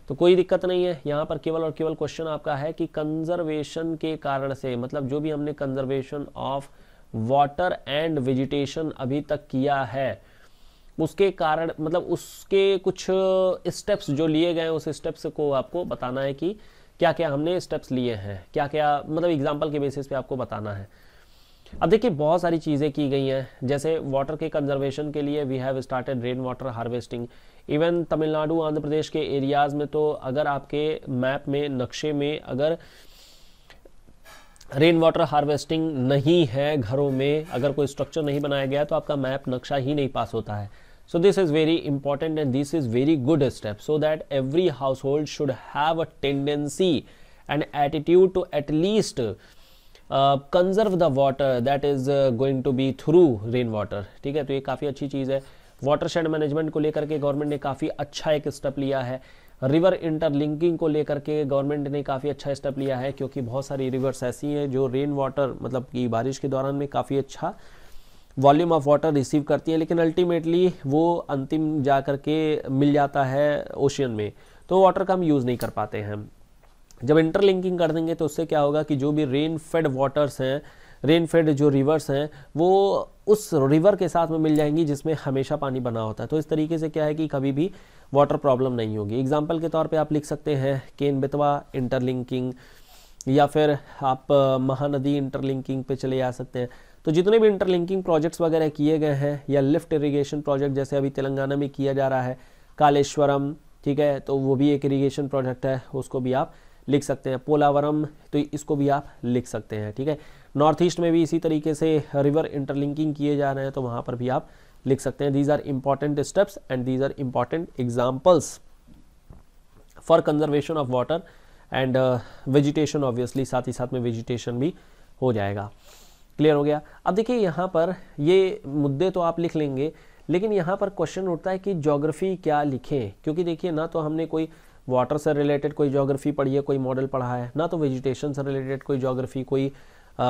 तो कोई दिक्कत नहीं है, यहाँ पर केवल और केवल क्वेश्चन आपका है कि कंजर्वेशन के कारण से, मतलब जो भी हमने conservation of water and vegetation अभी तक किया है उसके कारण, मतलब उसके कुछ स्टेप्स जो लिए गए उस स्टेप्स को आपको बताना है कि क्या क्या हमने स्टेप्स लिए हैं, क्या क्या, मतलब एग्जाम्पल के बेसिस पे आपको बताना है। अब देखिए बहुत सारी चीज़ें की गई हैं, जैसे वाटर के कंजर्वेशन के लिए we have started rain water harvesting. Even Tamil Nadu, Andhra Pradesh के एरियाज़ में तो अगर आपके मैप में, नक्शे में अगर रेन वाटर हार्वेस्टिंग नहीं है, घरों में अगर कोई स्ट्रक्चर नहीं बनाया गया, तो आपका मैप, नक्शा ही नहीं पास होता है। So this is very important and this is very good step, so that every household should have a tendency and attitude to at least uh, conserve the water that is uh, going to be through rainwater. ठीक है, तो ये काफ़ी अच्छी चीज़ है। Water shade management को लेकर के गवर्नमेंट ने काफ़ी अच्छा एक स्टेप लिया है। रिवर इंटरलिंकिंग को लेकर के गवर्नमेंट ने काफ़ी अच्छा स्टेप लिया है, क्योंकि बहुत सारी रिवर्स ऐसी हैं जो रेन वाटर, मतलब कि बारिश के दौरान में काफ़ी अच्छा वॉल्यूम ऑफ वाटर रिसीव करती है, लेकिन अल्टीमेटली वो अंतिम जा कर के मिल जाता है ओशियन में, तो वाटर का हम यूज़ नहीं कर पाते हैं। जब इंटरलिंकिंग कर देंगे तो उससे क्या होगा कि जो भी रेन फेड वाटर्स हैं, रेन फेड जो रिवर्स हैं, वो उस रिवर के साथ में मिल जाएंगी जिसमें हमेशा पानी बना होता है। तो इस तरीके से क्या है कि कभी भी वाटर प्रॉब्लम नहीं होगी। एग्जाम्पल के तौर पर आप लिख सकते हैं केन बेतवा इंटरलिंकिंग, या फिर आप महानदी इंटरलिंकिंग पे चले जा सकते हैं। तो जितने भी इंटरलिंकिंग प्रोजेक्ट्स वगैरह किए गए हैं, या लिफ्ट इरिगेशन प्रोजेक्ट जैसे अभी तेलंगाना में किया जा रहा है, कालेश्वरम, ठीक है, तो वो भी एक इरिगेशन प्रोजेक्ट है, उसको भी आप लिख सकते हैं। पोलावरम, तो इसको भी आप लिख सकते हैं। ठीक है, नॉर्थ ईस्ट में भी इसी तरीके से रिवर इंटरलिंकिंग किए जा रहे हैं, तो वहाँ पर भी आप लिख सकते हैं। These are important steps and these are important examples for conservation of water and vegetation, obviously साथ ही साथ में वेजिटेशन भी हो जाएगा। क्लियर हो गया। अब देखिए यहाँ पर ये मुद्दे तो आप लिख लेंगे, लेकिन यहाँ पर क्वेश्चन उठता है कि ज्योग्राफी क्या लिखें, क्योंकि देखिए ना तो हमने कोई वाटर से रिलेटेड कोई ज्योग्राफी पढ़ी है, कोई मॉडल पढ़ा है, ना तो वेजिटेशन से रिलेटेड कोई ज्योग्राफी, कोई आ,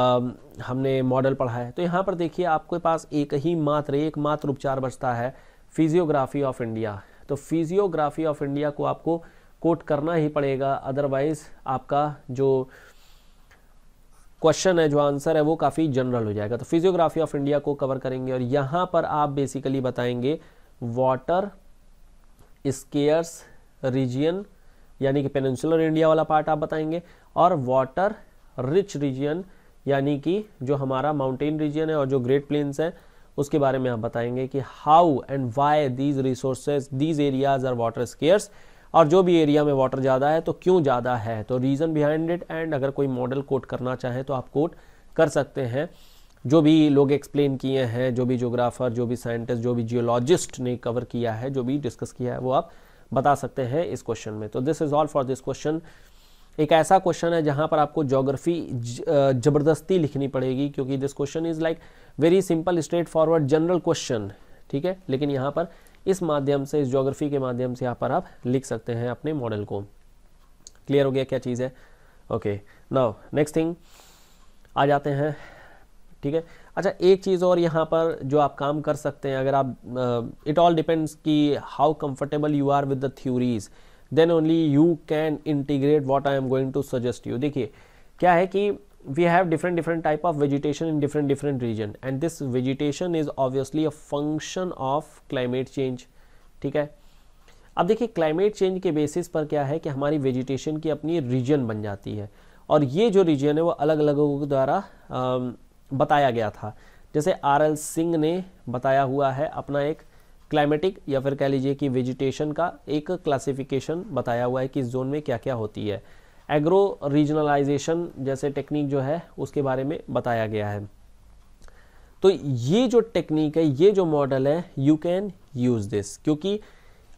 हमने मॉडल पढ़ा है। तो यहाँ पर देखिए आपके पास एक ही मात्र एकमात्र उपचार बचता है, फिजियोग्राफी ऑफ इंडिया। तो फिजियोग्राफी ऑफ इंडिया को आपको कोट करना ही पड़ेगा, अदरवाइज आपका जो क्वेश्चन है, जो आंसर है, वो काफ़ी जनरल हो जाएगा। तो फिजियोग्राफी ऑफ इंडिया को कवर करेंगे, और यहाँ पर आप बेसिकली बताएंगे वाटर स्केयर्स रीजियन, यानी कि पेनिनसुलर इंडिया वाला पार्ट आप बताएंगे, और वाटर रिच रीजियन, यानी कि जो हमारा माउंटेन रीजन है और जो ग्रेट प्लेन्स है उसके बारे में आप बताएंगे कि how and why these resources these areas are water scarce, और जो भी एरिया में वाटर ज़्यादा है तो क्यों ज़्यादा है, तो रीज़न बिहाइंड इट। एंड अगर कोई मॉडल कोट करना चाहे तो आप कोट कर सकते हैं जो भी लोग एक्सप्लेन किए हैं, जो भी जोग्राफर, जो भी साइंटिस्ट, जो भी जियोलॉजिस्ट ने कवर किया है, जो भी डिस्कस किया है वो आप बता सकते हैं इस क्वेश्चन में। तो this is all for this question. एक ऐसा क्वेश्चन है जहां पर आपको ज्योग्राफी जबरदस्ती लिखनी पड़ेगी क्योंकि this question is like very simple straight forward general question, ठीक है, लेकिन यहां पर इस माध्यम से, इस ज्योग्राफी के माध्यम से यहाँ पर आप लिख सकते हैं अपने मॉडल को। क्लियर हो गया क्या चीज़ है? ओके, नाउ नेक्स्ट थिंग आ जाते हैं, ठीक है। अच्छा, एक चीज़ और यहाँ पर जो आप काम कर सकते हैं, अगर आप, इट ऑल डिपेंड्स कि how comfortable you are with the theories, then only you can integrate what I am going to suggest you. देखिए क्या है कि we have different different type of vegetation in different different region, and this vegetation is obviously a function of climate change, ठीक है। अब देखिए climate change के basis पर क्या है कि हमारी वेजिटेशन की अपनी रीजन बन जाती है, और ये जो रीजन है वो अलग अलग लोगों द्वारा बताया गया था। जैसे आर एल सिंह ने बताया हुआ है अपना एक क्लाइमेटिक या फिर कह लीजिए कि वेजिटेशन का एक क्लासिफिकेशन बताया हुआ है कि इस जोन में क्या क्या होती है। एग्रो रीजनलाइजेशन जैसे टेक्निक जो है उसके बारे में बताया गया है। तो ये जो टेक्निक है, ये जो मॉडल है, यू कैन यूज़ दिस, क्योंकि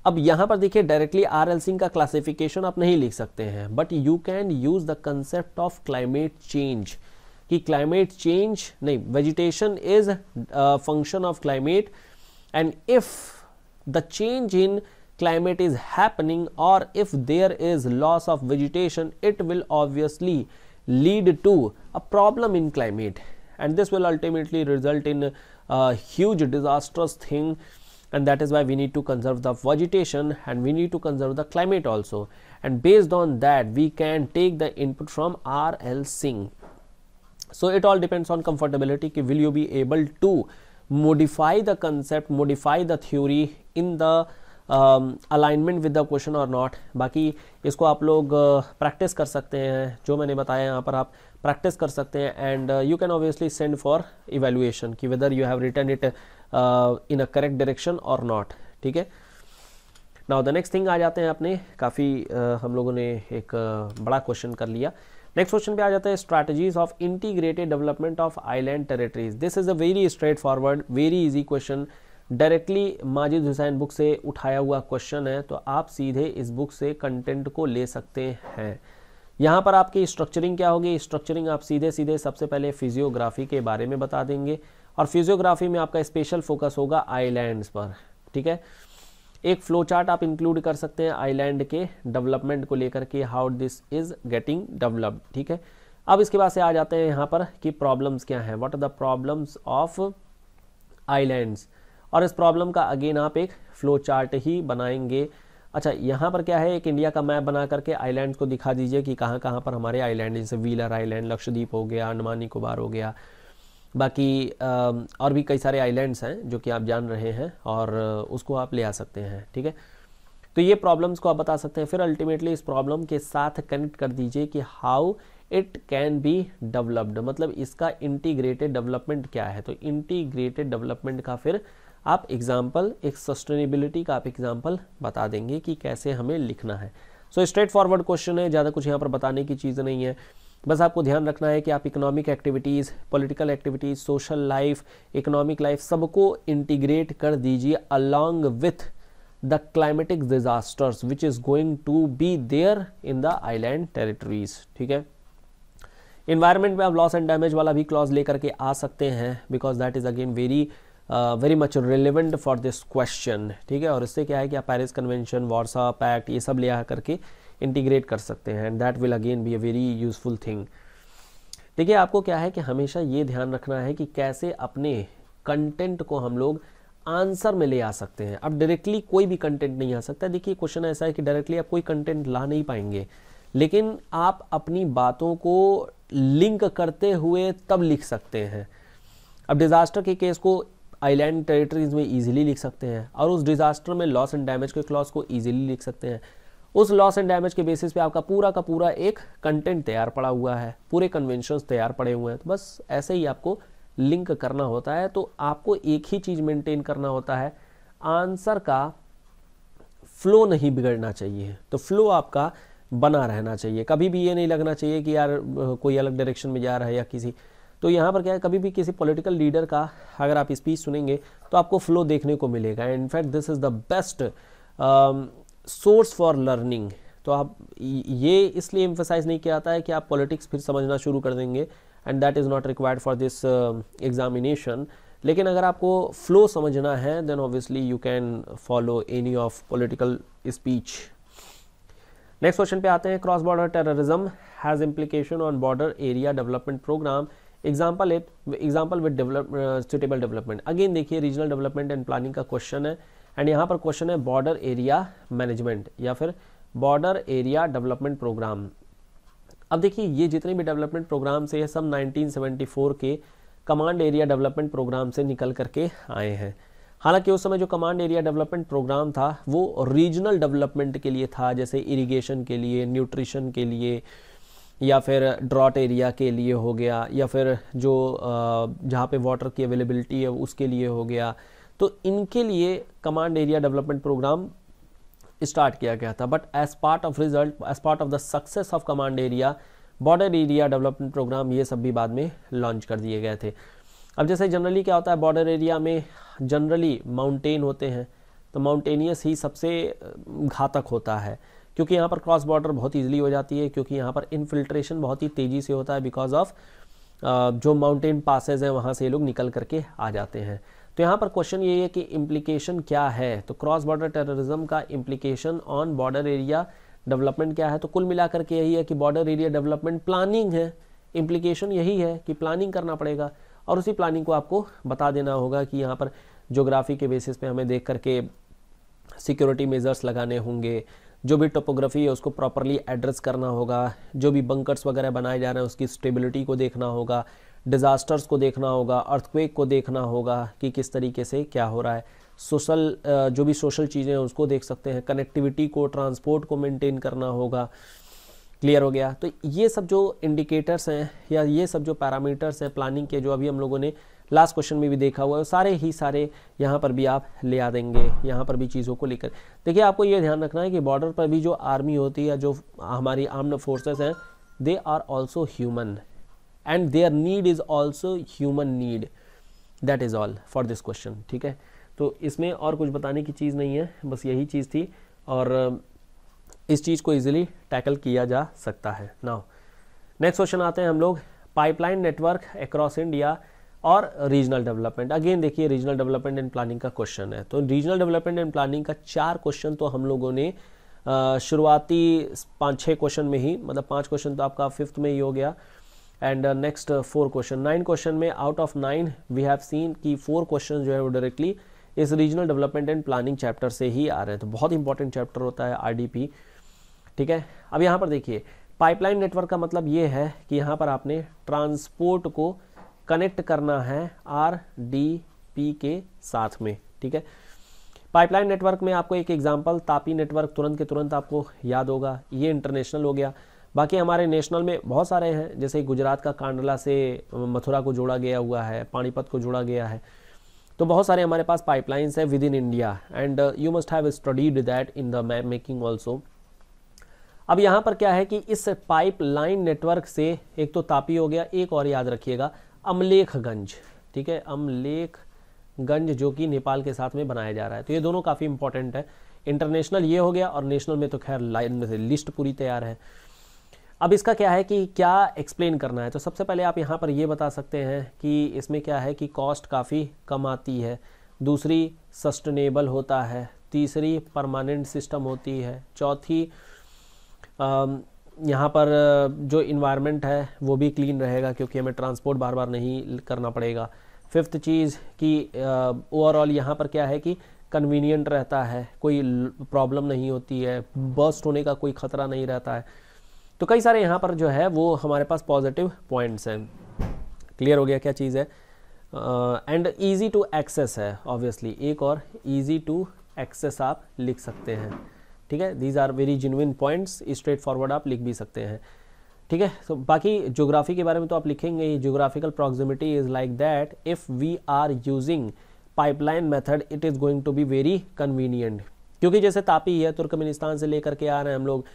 अब यहाँ पर देखिए डायरेक्टली आर एल सिंह का क्लासिफिकेशन आप नहीं लिख सकते हैं, but you can use the concept of climate change कि क्लाइमेट चेंज नहीं, vegetation is function of climate, and if the change in climate is happening or if there is loss of vegetation, it will obviously lead to a problem in climate, and this will ultimately result in a huge disastrous thing, and that is why we need to conserve the vegetation and we need to conserve the climate also, and based on that we can take the input from R L Singh. So it all depends on comfortability ki will you be able to modify the concept, modify the theory in the um, alignment with the question or not। बाकी इसको आप लोग practice uh, कर सकते हैं, जो मैंने बताया यहाँ पर आप प्रैक्टिस कर सकते हैं, and you can obviously send for evaluation कि whether you have written it in a correct direction और नॉट, ठीक है। नाउ द नेक्स्ट थिंग आ जाते हैं अपने, काफ़ी uh, हम लोगों ने एक uh, बड़ा क्वेश्चन कर लिया। नेक्स्ट क्वेश्चन पे आ जाता है strategies of integrated development of island territories. This is a very straight forward, very easy question, directly Majid Hussain book से उठाया हुआ क्वेश्चन है, तो आप सीधे इस बुक से कंटेंट को ले सकते हैं। यहाँ पर आपकी स्ट्रक्चरिंग क्या होगी? स्ट्रक्चरिंग आप सीधे सीधे सबसे पहले फिजियोग्राफी के बारे में बता देंगे, और फिजियोग्राफी में आपका स्पेशल फोकस होगा आइलैंड्स पर, ठीक है। एक फ्लो चार्ट आप इंक्लूड कर सकते हैं आइलैंड के डेवलपमेंट को लेकर के, how this is getting developed, ठीक है। अब इसके बाद से आ जाते हैं यहाँ पर कि प्रॉब्लम्स क्या हैं, what are the problems of islands, और इस प्रॉब्लम का अगेन आप एक फ्लो चार्ट ही बनाएंगे। अच्छा, यहाँ पर क्या है, एक इंडिया का मैप बना करके आइलैंड्स को दिखा दीजिए कि कहाँ कहाँ पर हमारे आइलैंड, जैसे व्हीलर आइलैंड, लक्षद्वीप हो गया, अंडमान निकोबार हो गया, बाकी और भी कई सारे आइलैंड्स हैं जो कि आप जान रहे हैं, और उसको आप ले आ सकते हैं, ठीक है। तो ये प्रॉब्लम्स को आप बता सकते हैं, फिर अल्टीमेटली इस प्रॉब्लम के साथ कनेक्ट कर दीजिए कि how it can be developed, मतलब इसका इंटीग्रेटेड डेवलपमेंट क्या है। तो इंटीग्रेटेड डेवलपमेंट का फिर आप एग्जाम्पल, एक सस्टेनेबिलिटी का आप एग्जाम्पल बता देंगे कि कैसे हमें लिखना है। सो स्ट्रेट फॉरवर्ड क्वेश्चन है, ज़्यादा कुछ यहाँ पर बताने की चीज़ नहीं है, बस आपको ध्यान रखना है कि आप economic activities, political activities, social life, economic life सबको इंटीग्रेट कर दीजिए along with the climatic disasters which is going to be there in the island territories, ठीक है। इन्वायरमेंट में आप लॉस एंड डैमेज वाला भी क्लॉज लेकर के आ सकते हैं, because that is again very very much relevant for this question, ठीक है। और इससे क्या है कि आप पेरिस कन्वेंशन, वार्सा पैक्ट, ये सब ले आ करके इंटीग्रेट कर सकते हैं, and that will again be a very useful thing. देखिए आपको क्या है कि हमेशा ये ध्यान रखना है कि कैसे अपने कंटेंट को हम लोग आंसर में ले आ सकते हैं। अब डायरेक्टली कोई भी कंटेंट नहीं आ सकता, देखिए क्वेश्चन ऐसा है कि डायरेक्टली आप कोई कंटेंट ला नहीं पाएंगे, लेकिन आप अपनी बातों को लिंक करते हुए तब लिख सकते हैं। अब डिज़ास्टर के केस को आइलैंड टेरिटरीज में ईजिली लिख सकते हैं, और उस डिज़ास्टर में लॉस एंड डैमेज के क्लॉज को ईजिली लिख सकते हैं, उस लॉस एंड डैमेज के बेसिस पे आपका पूरा का पूरा एक कंटेंट तैयार पड़ा हुआ है, पूरे कन्वेंशंस तैयार पड़े हुए हैं। तो बस ऐसे ही आपको लिंक करना होता है। तो आपको एक ही चीज़ मेंटेन करना होता है, आंसर का फ्लो नहीं बिगड़ना चाहिए। तो फ्लो आपका बना रहना चाहिए, कभी भी ये नहीं लगना चाहिए कि यार कोई अलग डायरेक्शन में जा रहा है या किसी। तो यहाँ पर क्या है, कभी भी किसी पॉलिटिकल लीडर का अगर आप स्पीच सुनेंगे तो आपको फ्लो देखने को मिलेगा। In fact this is the best source for learning. तो आप ये इसलिए एम्फसाइज नहीं किया जाता है कि आप पॉलिटिक्स फिर समझना शुरू कर देंगे, and that is not required for this examination. लेकिन अगर आपको फ्लो समझना है then obviously you can follow any of political speech. Next question पे आते हैं, cross border terrorism has implication on border area development program, example it example with develop suitable development. Again देखिए regional development and planning का question है, and यहाँ पर question है border area management या फिर बॉर्डर एरिया डेवलपमेंट प्रोग्राम। अब देखिए ये जितने भी डेवलपमेंट प्रोग्राम्स हैं सब नाइनटीन सेवेंटी फोर के कमांड एरिया डेवलपमेंट प्रोग्राम से निकल करके आए हैं। हालांकि उस समय जो कमांड एरिया डेवलपमेंट प्रोग्राम था वो रीजनल डेवलपमेंट के लिए था, जैसे इरिगेशन के लिए, न्यूट्रिशन के लिए, या फिर ड्रॉट एरिया के लिए हो गया, या फिर जो जहाँ पे वाटर की अवेलेबिलिटी है उसके लिए हो गया। तो इनके लिए command area development program start किया गया था। But as part of result, as part of the success of command area, border area development program, ये सब भी बाद में लॉन्च कर दिए गए थे। अब जैसे जनरली क्या होता है, बॉर्डर एरिया में जनरली माउंटेन होते हैं, तो माउंटेनियस ही सबसे घातक होता है, क्योंकि यहाँ पर क्रॉस बॉर्डर बहुत ईजिली हो जाती है, क्योंकि यहाँ पर इन्फिल्ट्रेशन बहुत ही तेज़ी से होता है बिकॉज ऑफ जो माउंटेन पासेज हैं वहाँ से ये लोग निकल करके आ जाते हैं। तो यहाँ पर क्वेश्चन ये है कि इम्प्लीकेशन क्या है, तो क्रॉस बॉर्डर टेररिज्म का implication on border area development क्या है। तो कुल मिलाकर के यही है कि बॉर्डर एरिया डेवलपमेंट प्लानिंग है, इम्प्लीकेशन यही है कि प्लानिंग करना पड़ेगा, और उसी प्लानिंग को आपको बता देना होगा कि यहाँ पर ज्योग्राफी के बेसिस पे हमें देख करके सिक्योरिटी मेजर्स लगाने होंगे, जो भी टोपोग्राफी है उसको प्रॉपरली एड्रेस करना होगा, जो भी बंकर्स वगैरह बनाए जा रहे हैं उसकी स्टेबिलिटी को देखना होगा, डिज़ास्टर्स को देखना होगा, अर्थक्वेक को देखना होगा कि किस तरीके से क्या हो रहा है, सोशल जो भी सोशल चीज़ें हैं उसको देख सकते हैं, कनेक्टिविटी को, ट्रांसपोर्ट को मेंटेन करना होगा। क्लियर हो गया। तो ये सब जो इंडिकेटर्स हैं या ये सब जो पैरामीटर्स हैं प्लानिंग के, जो अभी हम लोगों ने लास्ट क्वेश्चन में भी देखा हुआ है, सारे ही सारे यहाँ पर भी आप ले आ देंगे। यहाँ पर भी चीज़ों को लेकर देखिए आपको ये ध्यान रखना है कि बॉर्डर पर भी जो आर्मी होती है, जो हमारी आर्म्ड फोर्सेस हैं, they are also human and their need is also human need. That is all for this question. ठीक है, तो इसमें और कुछ बताने की चीज़ नहीं है, बस यही चीज़ थी और इस चीज़ को इजीली टैकल किया जा सकता है। नाउ नेक्स्ट क्वेश्चन आते हैं हम लोग, पाइपलाइन नेटवर्क अक्रॉस इंडिया और रीजनल डेवलपमेंट। अगेन देखिए रीजनल डेवलपमेंट एंड प्लानिंग का क्वेश्चन है। तो रीजनल डेवलपमेंट एंड प्लानिंग का चार क्वेश्चन तो हम लोगों ने शुरुआती पाँच छः क्वेश्चन में ही, मतलब पाँच क्वेश्चन तो आपका फिफ्थ में ही हो गया, and next four question, nine question में out of nine we have seen कि फोर क्वेश्चन जो है वो डायरेक्टली इस regional development and planning chapter से ही आ रहे हैं। तो बहुत इंपॉर्टेंट चैप्टर होता है आर डी पी। ठीक है, अब यहाँ पर देखिए पाइपलाइन नेटवर्क का मतलब ये है कि यहाँ पर आपने ट्रांसपोर्ट को कनेक्ट करना है आर डी पी के साथ में। ठीक है, पाइपलाइन नेटवर्क में आपको एक एग्जांपल तापी नेटवर्क तुरंत के तुरंत आपको याद होगा, ये इंटरनेशनल हो गया। बाकी हमारे नेशनल में बहुत सारे हैं, जैसे गुजरात का कांडला से मथुरा को जोड़ा गया हुआ है, पानीपत को जोड़ा गया है। तो बहुत सारे हमारे पास पाइपलाइंस है within India, and you must have studied that in the map making also. अब यहाँ पर क्या है कि इस पाइपलाइन नेटवर्क से एक तो तापी हो गया, एक और याद रखिएगा अमलेखगंज। ठीक है, अमलेखगंज जो कि नेपाल के साथ में बनाया जा रहा है। तो ये दोनों काफ़ी इंपॉर्टेंट है, इंटरनेशनल ये हो गया और नेशनल में तो खैर लाइन में से लिस्ट पूरी तैयार है। अब इसका क्या है कि क्या एक्सप्लेन करना है, तो सबसे पहले आप यहाँ पर ये बता सकते हैं कि इसमें क्या है कि कॉस्ट काफ़ी कम आती है, दूसरी सस्टेनेबल होता है, तीसरी परमानेंट सिस्टम होती है, चौथी यहाँ पर जो इन्वायरमेंट है वो भी क्लीन रहेगा क्योंकि हमें ट्रांसपोर्ट बार बार नहीं करना पड़ेगा। फिफ्थ चीज़ कि ओवरऑल यहाँ पर क्या है कि कन्वीनियंट रहता है, कोई प्रॉब्लम नहीं होती है, बस्ट होने का कोई ख़तरा नहीं रहता है। तो कई सारे यहाँ पर जो है वो हमारे पास पॉजिटिव पॉइंट्स हैं। क्लियर हो गया क्या चीज़ है, एंड ईजी टू एक्सेस है ऑब्वियसली। एक और ईजी टू एक्सेस आप लिख सकते हैं। ठीक है, these are very genuine points, straight forward आप लिख भी सकते हैं। ठीक है, तो बाकी ज्योग्राफी के बारे में तो आप लिखेंगे ही, geographical proximity is like that if we are using pipeline method it is going to be very convenient, क्योंकि जैसे तापी है, तुर्कमेनिस्तान से लेकर के आ रहे हैं हम लोग,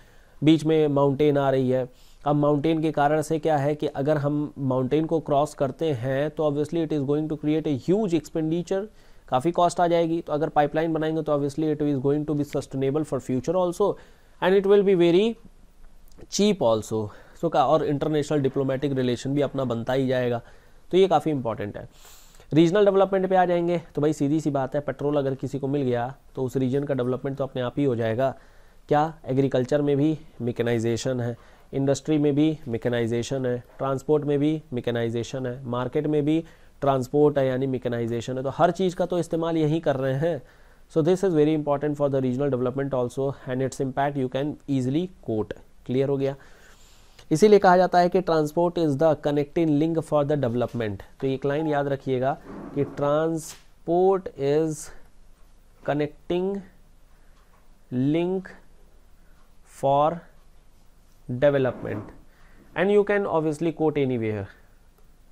बीच में माउंटेन आ रही है। अब माउंटेन के कारण से क्या है कि अगर हम माउंटेन को क्रॉस करते हैं तो obviously it is going to create a huge expenditure, काफ़ी कॉस्ट आ जाएगी। तो अगर पाइपलाइन बनाएंगे तो obviously it is going to be sustainable for future also and it will be very cheap also. So का और इंटरनेशनल डिप्लोमेटिक रिलेशन भी अपना बनता ही जाएगा, तो ये काफ़ी इंपॉर्टेंट है। रीजनल डेवलपमेंट पे आ जाएंगे तो भाई सीधी सी बात है, पेट्रोल अगर किसी को मिल गया तो उस रीजन का डेवलपमेंट तो अपने आप ही हो जाएगा। क्या एग्रीकल्चर में भी मेकनाइजेशन है, इंडस्ट्री में भी मेकनाइजेशन है, ट्रांसपोर्ट में भी मेकनाइजेशन है, मार्केट में भी ट्रांसपोर्ट है यानी मेकनाइजेशन है, तो हर चीज़ का तो इस्तेमाल यही कर रहे हैं। So this is very important for the regional development also and its impact you can easily quote. Clear हो गया, इसीलिए कहा जाता है कि transport is the connecting link for the development. तो एक लाइन याद रखिएगा कि transport is connecting link for development and you can obviously quote anywhere.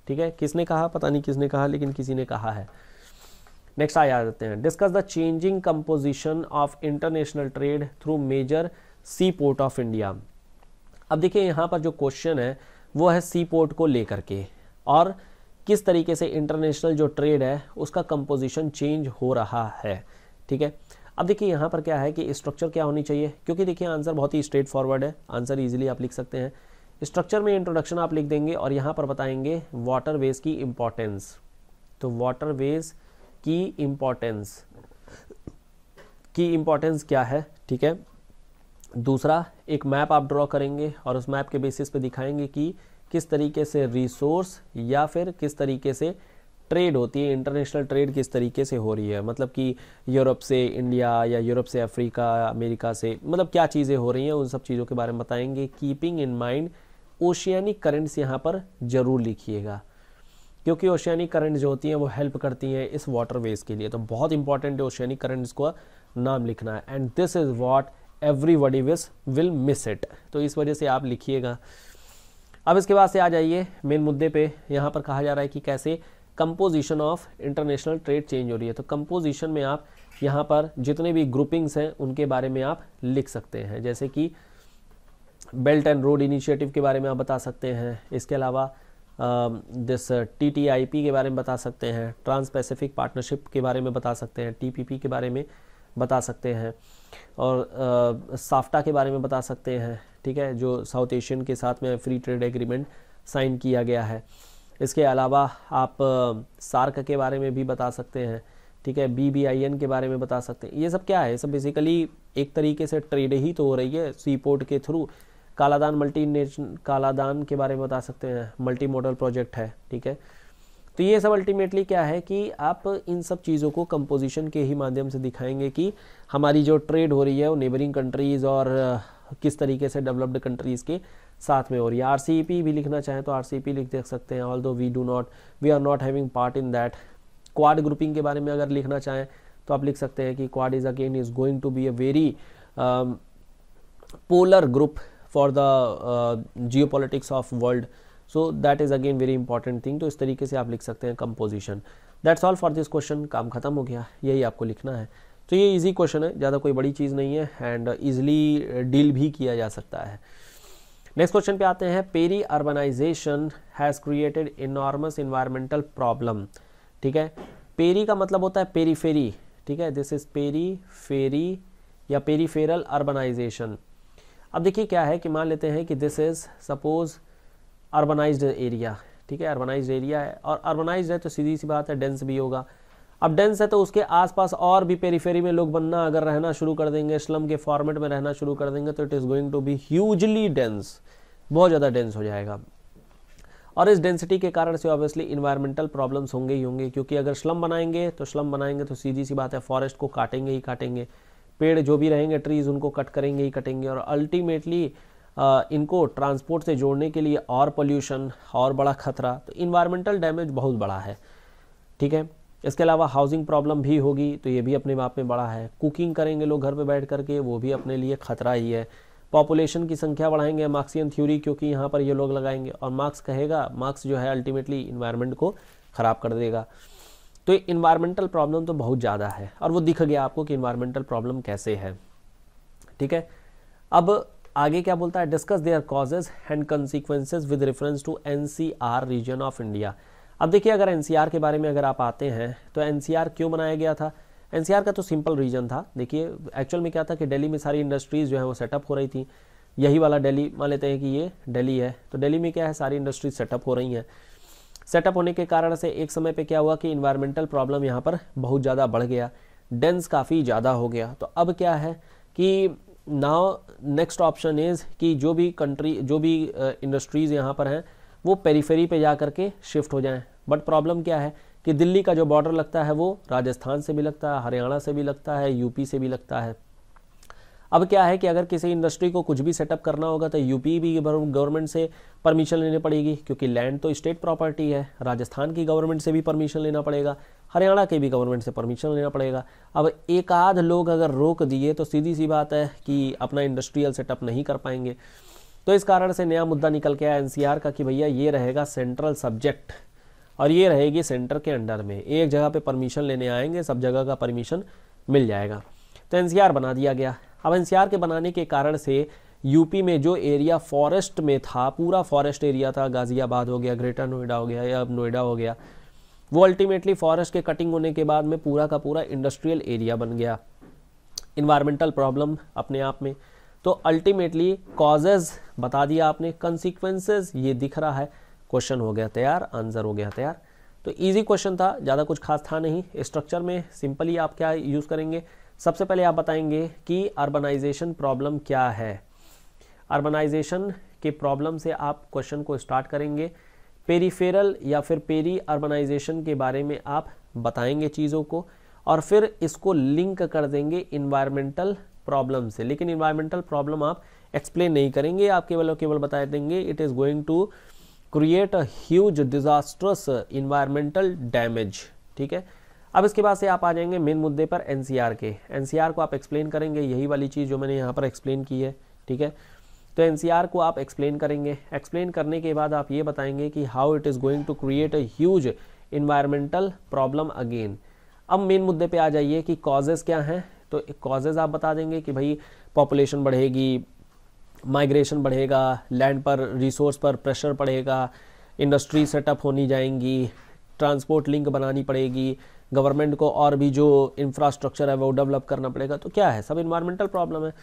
ठीक है, किसने कहा पता नहीं, किसने कहा लेकिन किसी ने कहा है। नेक्स्ट आ जाते हैं, discuss the changing composition of international trade through major sea port of India. अब देखिए यहाँ पर जो क्वेश्चन है वो है सी पोर्ट को लेकर के और किस तरीके से इंटरनेशनल जो ट्रेड है उसका कंपोजिशन चेंज हो रहा है। ठीक है, अब देखिए यहाँ पर क्या है कि स्ट्रक्चर क्या होनी चाहिए, क्योंकि देखिए आंसर बहुत ही स्ट्रेट फॉरवर्ड है, आंसर इजीली आप लिख सकते हैं। स्ट्रक्चर में इंट्रोडक्शन आप लिख देंगे और यहाँ पर बताएंगे वाटर वेज की इम्पोर्टेंस। तो वाटर वेज की इम्पोर्टेंस की इम्पोर्टेंस क्या है, ठीक है। दूसरा, एक मैप आप ड्रॉ करेंगे और उस मैप के बेसिस पे दिखाएंगे कि किस तरीके से रिसोर्स या फिर किस तरीके से ट्रेड होती है, इंटरनेशनल ट्रेड किस तरीके से हो रही है, मतलब कि यूरोप से इंडिया या यूरोप से अफ्रीका, अमेरिका से, मतलब क्या चीज़ें हो रही हैं उन सब चीज़ों के बारे में बताएंगे। Keeping in mind oceanic currents यहाँ पर ज़रूर लिखिएगा, क्योंकि ओशियानिक करंट्स जो होती हैं वो हेल्प करती हैं इस वाटरवेज के लिए, तो बहुत इंपॉर्टेंट है ओशियानिक करंट्स का नाम लिखना है। And this is what everybody will miss it, तो इस वजह से आप लिखिएगा। अब इसके बाद से आ जाइए मेन मुद्दे पे, यहाँ पर कहा जा रहा है कि कैसे composition of international trade change हो रही है। तो कंपोजिशन में आप यहाँ पर जितने भी ग्रुपिंग्स हैं उनके बारे में आप लिख सकते हैं, जैसे कि बेल्ट एंड रोड इनिशिएटिव के बारे में आप बता सकते हैं, इसके अलावा this T T I P के बारे में बता सकते हैं, ट्रांस पैसिफिक पार्टनरशिप के बारे में बता सकते हैं, टी पी पी के बारे में बता सकते हैं और आ, साफ्टा के बारे में बता सकते हैं। ठीक है, जो साउथ एशियन के साथ में फ्री ट्रेड एग्रीमेंट साइन किया गया है। इसके अलावा आप सार्क के बारे में भी बता सकते हैं, ठीक है, बी बी आई एन के बारे में बता सकते हैं। ये सब क्या है, ये सब बेसिकली एक तरीके से ट्रेड ही तो हो रही है सी पोर्ट के थ्रू। कालादान मल्टी नेशन कालादान के बारे में बता सकते हैं, मल्टी मॉडल प्रोजेक्ट है। ठीक है, तो ये सब अल्टीमेटली क्या है कि आप इन सब चीज़ों को कंपोजिशन के ही माध्यम से दिखाएंगे कि हमारी जो ट्रेड हो रही है वो नेबरिंग कंट्रीज़ और किस तरीके से डेवलप्ड कंट्रीज़ के साथ में हो रही है। आर सी पी भी लिखना चाहें तो आर सी पी लिख देख सकते हैं, although we do not we are not having part in that. Quad grouping के बारे में अगर लिखना चाहें तो आप लिख सकते हैं कि quad is again is going to be a very polar group for the geopolitics of world, so that is again very important thing. तो इस तरीके से आप लिख सकते हैं composition. That's all for this question, काम खत्म हो गया, यही आपको लिखना है। तो ये इजी क्वेश्चन है, ज़्यादा कोई बड़ी चीज़ नहीं है एंड ईजिली डील भी किया जा सकता है। नेक्स्ट क्वेश्चन पे आते हैं, peri urbanisation has created enormous environmental problem. ठीक है, पेरी का मतलब होता है पेरीफेरी, ठीक है, दिस इज़ पेरी फेरी या पेरीफेरल अर्बनाइजेशन। अब देखिए क्या है कि मान लेते हैं कि this is suppose urbanised area, ठीक है, अर्बनाइज्ड एरिया है और अर्बनाइज्ड है तो सीधी सी बात है डेंस भी होगा। अब डेंस है तो उसके आसपास और भी पेरीफेरी में लोग बनना अगर रहना शुरू कर देंगे, स्लम के फॉर्मेट में रहना शुरू कर देंगे तो it is going to be hugely dense, बहुत ज़्यादा डेंस हो जाएगा। और इस डेंसिटी के कारण से ऑब्वियसली इन्वायरमेंटल प्रॉब्लम्स होंगे ही होंगे, क्योंकि अगर स्लम बनाएंगे तो स्लम बनाएंगे तो सीधी सी बात है फॉरेस्ट को काटेंगे ही काटेंगे, पेड़ जो भी रहेंगे ट्रीज़ उनको कट करेंगे ही कटेंगे और अल्टीमेटली Uh, इनको ट्रांसपोर्ट से जोड़ने के लिए और पोल्यूशन और बड़ा खतरा, तो इन्वायरमेंटल डैमेज बहुत बड़ा है। ठीक है, इसके अलावा हाउसिंग प्रॉब्लम भी होगी, तो ये भी अपने आप में बड़ा है। कुकिंग करेंगे लोग घर पे बैठ करके, वो भी अपने लिए खतरा ही है। पॉपुलेशन की संख्या बढ़ाएंगे मार्क्सियन थ्योरी, क्योंकि यहाँ पर ये लोग लगाएंगे और मार्क्स कहेगा, मार्क्स जो है अल्टीमेटली इन्वायरमेंट को ख़राब कर देगा। तो इन्वायरमेंटल प्रॉब्लम तो बहुत ज़्यादा है और वो दिख गया आपको कि इन्वायरमेंटल प्रॉब्लम कैसे है। ठीक है, अब आगे क्या बोलता है, discuss their causes and consequences with reference to NCR region of India. अब देखिए, अगर एनसीआर के बारे में अगर आप आते हैं तो एनसीआर क्यों बनाया गया था। एनसीआर का तो सिंपल रीजन था। देखिए एक्चुअल में क्या था कि दिल्ली में सारी इंडस्ट्रीज़ जो है वो सेटअप हो रही थी। यही वाला दिल्ली मान लेते हैं कि ये दिल्ली है, तो दिल्ली में क्या है, सारी इंडस्ट्रीज सेटअप हो रही हैं। सेटअप होने के कारण से एक समय पे क्या हुआ कि इन्वायरमेंटल प्रॉब्लम यहाँ पर बहुत ज़्यादा बढ़ गया, डेंस काफ़ी ज़्यादा हो गया। तो अब क्या है कि नाउ नेक्स्ट ऑप्शन इज़ कि जो भी कंट्री जो भी इंडस्ट्रीज़ यहाँ पर हैं वो पेरीफेरी पे जा करके शिफ्ट हो जाएं। बट प्रॉब्लम क्या है कि दिल्ली का जो बॉर्डर लगता है वो राजस्थान से भी लगता है, हरियाणा से भी लगता है, यूपी से भी लगता है। अब क्या है कि अगर किसी इंडस्ट्री को कुछ भी सेटअप करना होगा तो यूपी भी गवर्नमेंट से परमिशन लेनी पड़ेगी, क्योंकि लैंड तो स्टेट प्रॉपर्टी है। राजस्थान की गवर्नमेंट से भी परमिशन लेना पड़ेगा, हरियाणा के भी गवर्नमेंट से परमिशन लेना पड़ेगा। अब एक आध लोग अगर रोक दिए तो सीधी सी बात है कि अपना इंडस्ट्रियल सेटअप नहीं कर पाएंगे। तो इस कारण से नया मुद्दा निकल के आया एनसीआर का कि भैया ये रहेगा सेंट्रल सब्जेक्ट और ये रहेगी सेंटर के अंडर में। एक जगह पे परमिशन लेने आएंगे, सब जगह का परमिशन मिल जाएगा। तो एनसीआर बना दिया गया। अब एनसीआर के बनाने के कारण से यूपी में जो एरिया फॉरेस्ट में था, पूरा फॉरेस्ट एरिया था, गाज़ियाबाद हो गया, ग्रेटर नोएडा हो गया या अब नोएडा हो गया, वो अल्टीमेटली फॉरेस्ट के कटिंग होने के बाद में पूरा का पूरा इंडस्ट्रियल एरिया बन गया। इन्वायरमेंटल प्रॉब्लम अपने आप में। तो अल्टीमेटली कॉजेज बता दिया आपने, कंसिक्वेंसेस ये दिख रहा है। क्वेश्चन हो गया तैयार, आंसर हो गया तैयार। तो इजी क्वेश्चन था, ज़्यादा कुछ खास था नहीं। स्ट्रक्चर में सिंपली आप क्या यूज़ करेंगे, सबसे पहले आप बताएंगे कि अर्बनाइजेशन प्रॉब्लम क्या है। अर्बनाइजेशन के प्रॉब्लम से आप क्वेश्चन को स्टार्ट करेंगे। पेरीफेरल या फिर पेरी अर्बनाइजेशन के बारे में आप बताएंगे चीज़ों को और फिर इसको लिंक कर देंगे इन्वायरमेंटल प्रॉब्लम से। लेकिन इन्वायरमेंटल प्रॉब्लम आप एक्सप्लेन नहीं करेंगे, आप केवल और केवल बता देंगे it is going to create a huge disastrous environmental damage. ठीक है, अब इसके बाद से आप आ जाएंगे मेन मुद्दे पर एनसीआर के। एनसीआर को आप एक्सप्लेन करेंगे, यही वाली चीज़ जो मैंने यहाँ पर एक्सप्लेन की है। ठीक है, तो एनसीआर को आप एक्सप्लेन करेंगे। एक्सप्लेन करने के बाद आप ये बताएंगे कि how it is going to create a huge environmental problem again. अब मेन मुद्दे पर आ जाइए कि कॉजेज़ क्या हैं। तो कॉजेज़ आप बता देंगे कि भाई पॉपुलेशन बढ़ेगी, माइग्रेशन बढ़ेगा, लैंड पर रिसोर्स पर प्रेशर पड़ेगा, इंडस्ट्री सेटअप होनी जाएंगी, ट्रांसपोर्ट लिंक बनानी पड़ेगी, गवर्नमेंट को और भी जो इंफ्रास्ट्रक्चर है वो डेवलप करना पड़ेगा। तो क्या है, सब इन्वायरमेंटल प्रॉब्लम है।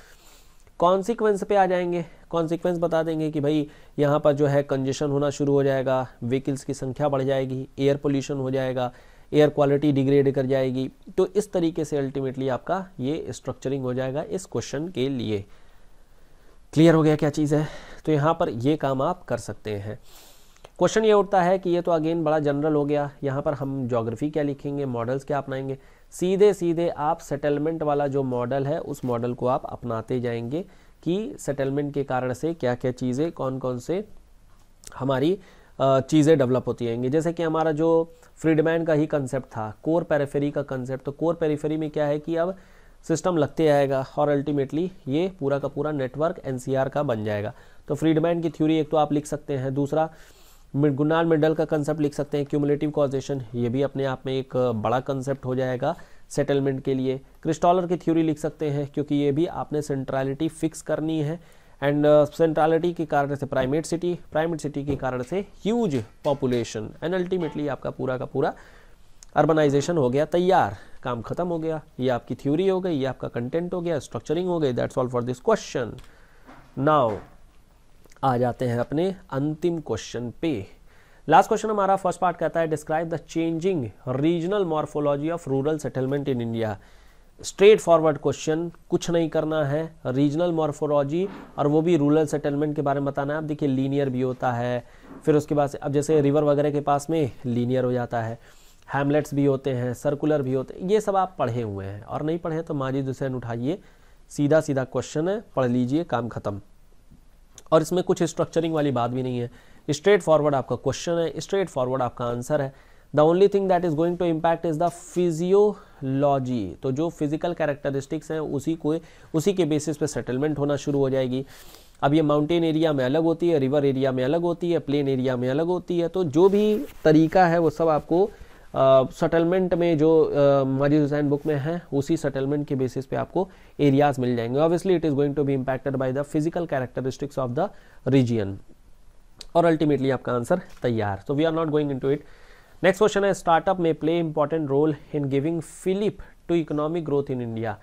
कॉन्सिक्वेंस पे आ जाएंगे। कॉन्सिक्वेंस बता देंगे कि भाई यहाँ पर जो है कंजेशन होना शुरू हो जाएगा, व्हीकल्स की संख्या बढ़ जाएगी, एयर पोल्यूशन हो जाएगा, एयर क्वालिटी डिग्रेड कर जाएगी। तो इस तरीके से अल्टीमेटली आपका ये स्ट्रक्चरिंग हो जाएगा इस क्वेश्चन के लिए। क्लियर हो गया क्या चीज़ है। तो यहाँ पर ये काम आप कर सकते हैं। क्वेश्चन ये उठता है कि ये तो अगेन बड़ा जनरल हो गया, यहाँ पर हम ज्योग्राफी क्या लिखेंगे, मॉडल्स क्या अपनाएंगे। सीधे सीधे आप सेटलमेंट वाला जो मॉडल है उस मॉडल को आप अपनाते जाएंगे कि सेटलमेंट के कारण से क्या क्या चीज़ें, कौन कौन से हमारी चीज़ें डेवलप होती रहेंगी। जैसे कि हमारा जो फ्रीडमैन का ही कंसेप्ट था, कोर पेरिफेरी का कंसेप्ट। तो कोर पेरिफेरी में क्या है कि अब सिस्टम लगते आएगा और अल्टीमेटली ये पूरा का पूरा नेटवर्क एनसीआर का बन जाएगा। तो फ्रीडमैन की थ्योरी एक तो आप लिख सकते हैं, दूसरा गुनान मेंडल का कंसेप्ट लिख सकते हैं, क्यूमुलेटिव कॉजेशन। ये भी अपने आप में एक बड़ा कंसेप्ट हो जाएगा सेटलमेंट के लिए। क्रिस्टॉलर की थ्योरी लिख सकते हैं, क्योंकि ये भी आपने सेंट्रलिटी फिक्स करनी है। एंड सेंट्रलिटी uh, के कारण से प्राइमेट सिटी, प्राइमेट सिटी के कारण से ह्यूज पॉपुलेशन, एंड अल्टीमेटली आपका पूरा का पूरा अर्बनाइजेशन हो गया तैयार। काम खत्म हो गया। ये आपकी थ्योरी हो गई, ये आपका कंटेंट हो गया, स्ट्रक्चरिंग हो गई। That's all for this question. Now आ जाते हैं अपने अंतिम क्वेश्चन पे। लास्ट क्वेश्चन हमारा फर्स्ट पार्ट कहता है describe the changing regional morphology of rural settlement in India. Straight forward question, कुछ नहीं करना है। रीजनल मॉर्फोलॉजी और वो भी रूरल सेटलमेंट के बारे में बताना है। आप देखिए लीनियर भी होता है, फिर उसके बाद अब जैसे रिवर वगैरह के पास में लीनियर हो जाता है, हैमलेट्स भी होते हैं, सर्कुलर भी होते हैं। ये सब आप पढ़े हुए हैं और नहीं पढ़े तो माजिद हुसैन उठाइए, सीधा सीधा क्वेश्चन है, पढ़ लीजिए, काम खत्म। और इसमें कुछ स्ट्रक्चरिंग वाली बात भी नहीं है, स्ट्रेट फॉरवर्ड आपका क्वेश्चन है, स्ट्रेट फॉरवर्ड आपका आंसर है। The only thing that is going to impact is the physiology. तो जो फिजिकल कैरेक्टरिस्टिक्स हैं उसी को उसी के बेसिस पे सेटलमेंट होना शुरू हो जाएगी. अब ये माउंटेन एरिया में अलग होती है, रिवर एरिया में अलग होती है, प्लेन एरिया में अलग होती है. तो जो भी तरीका है वो सब आपको सेटलमेंट uh, में जो मजीद हुसैन बुक में है उसी सेटलमेंट के बेसिस पे आपको एरियाज मिल जाएंगे. Obviously it is going to be impacted by the physical characteristics of the region. और अल्टीमेटली आपका आंसर तैयार. So we are not going into it. Next question है स्टार्टअप में play important role in giving fillip to economic growth in India.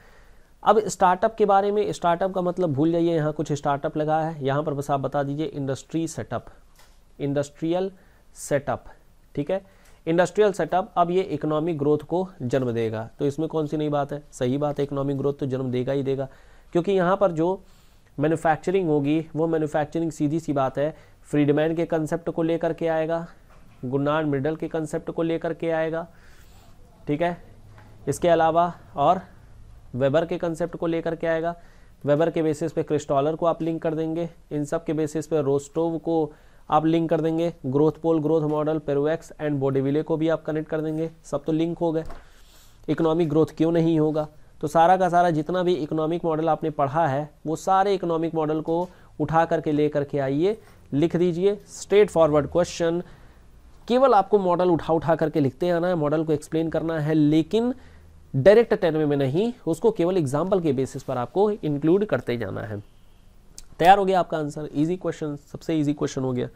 अब startup के बारे में, startup का मतलब भूल जाइए. यहाँ कुछ स्टार्टअप लगा है, यहाँ पर बस आप बता दीजिए इंडस्ट्री सेटअप, इंडस्ट्रियल सेटअप. ठीक है, इंडस्ट्रियल सेटअप. अब ये इकोनॉमिक ग्रोथ को जन्म देगा, तो इसमें कौन सी नई बात है, सही बात है. इकोनॉमिक ग्रोथ तो जन्म देगा ही देगा, क्योंकि यहाँ पर जो मैन्युफैक्चरिंग होगी वो मैन्युफैक्चरिंग सीधी सी बात है फ्रीडमैन के कंसेप्ट को लेकर के आएगा, गुडनार्ड मिडल के कंसेप्ट को लेकर के आएगा. ठीक है, इसके अलावा और वेबर के कंसेप्ट को लेकर के आएगा. वेबर के बेसिस पे क्रिस्टॉलर को आप लिंक कर देंगे, इन सब के बेसिस पे रोस्टोव को आप लिंक कर देंगे, growth pole, growth model, Perroux and Boudeville को भी आप कनेक्ट कर देंगे. सब तो लिंक हो गए. इकोनॉमिक ग्रोथ क्यों नहीं होगा, तो सारा का सारा जितना भी इकोनॉमिक मॉडल आपने पढ़ा है वो सारे इकोनॉमिक मॉडल को उठा करके ले करके आइए, लिख दीजिए. स्ट्रेट फॉरवर्ड क्वेश्चन, केवल आपको मॉडल उठा उठा करके लिखते आना है, मॉडल को एक्सप्लेन करना है, लेकिन डायरेक्ट टर्म में नहीं, उसको केवल एग्जाम्पल के बेसिस पर आपको इंक्लूड करते जाना है. तैयार हो गया आपका आंसर. इजी क्वेश्चन, सबसे इजी क्वेश्चन हो गया.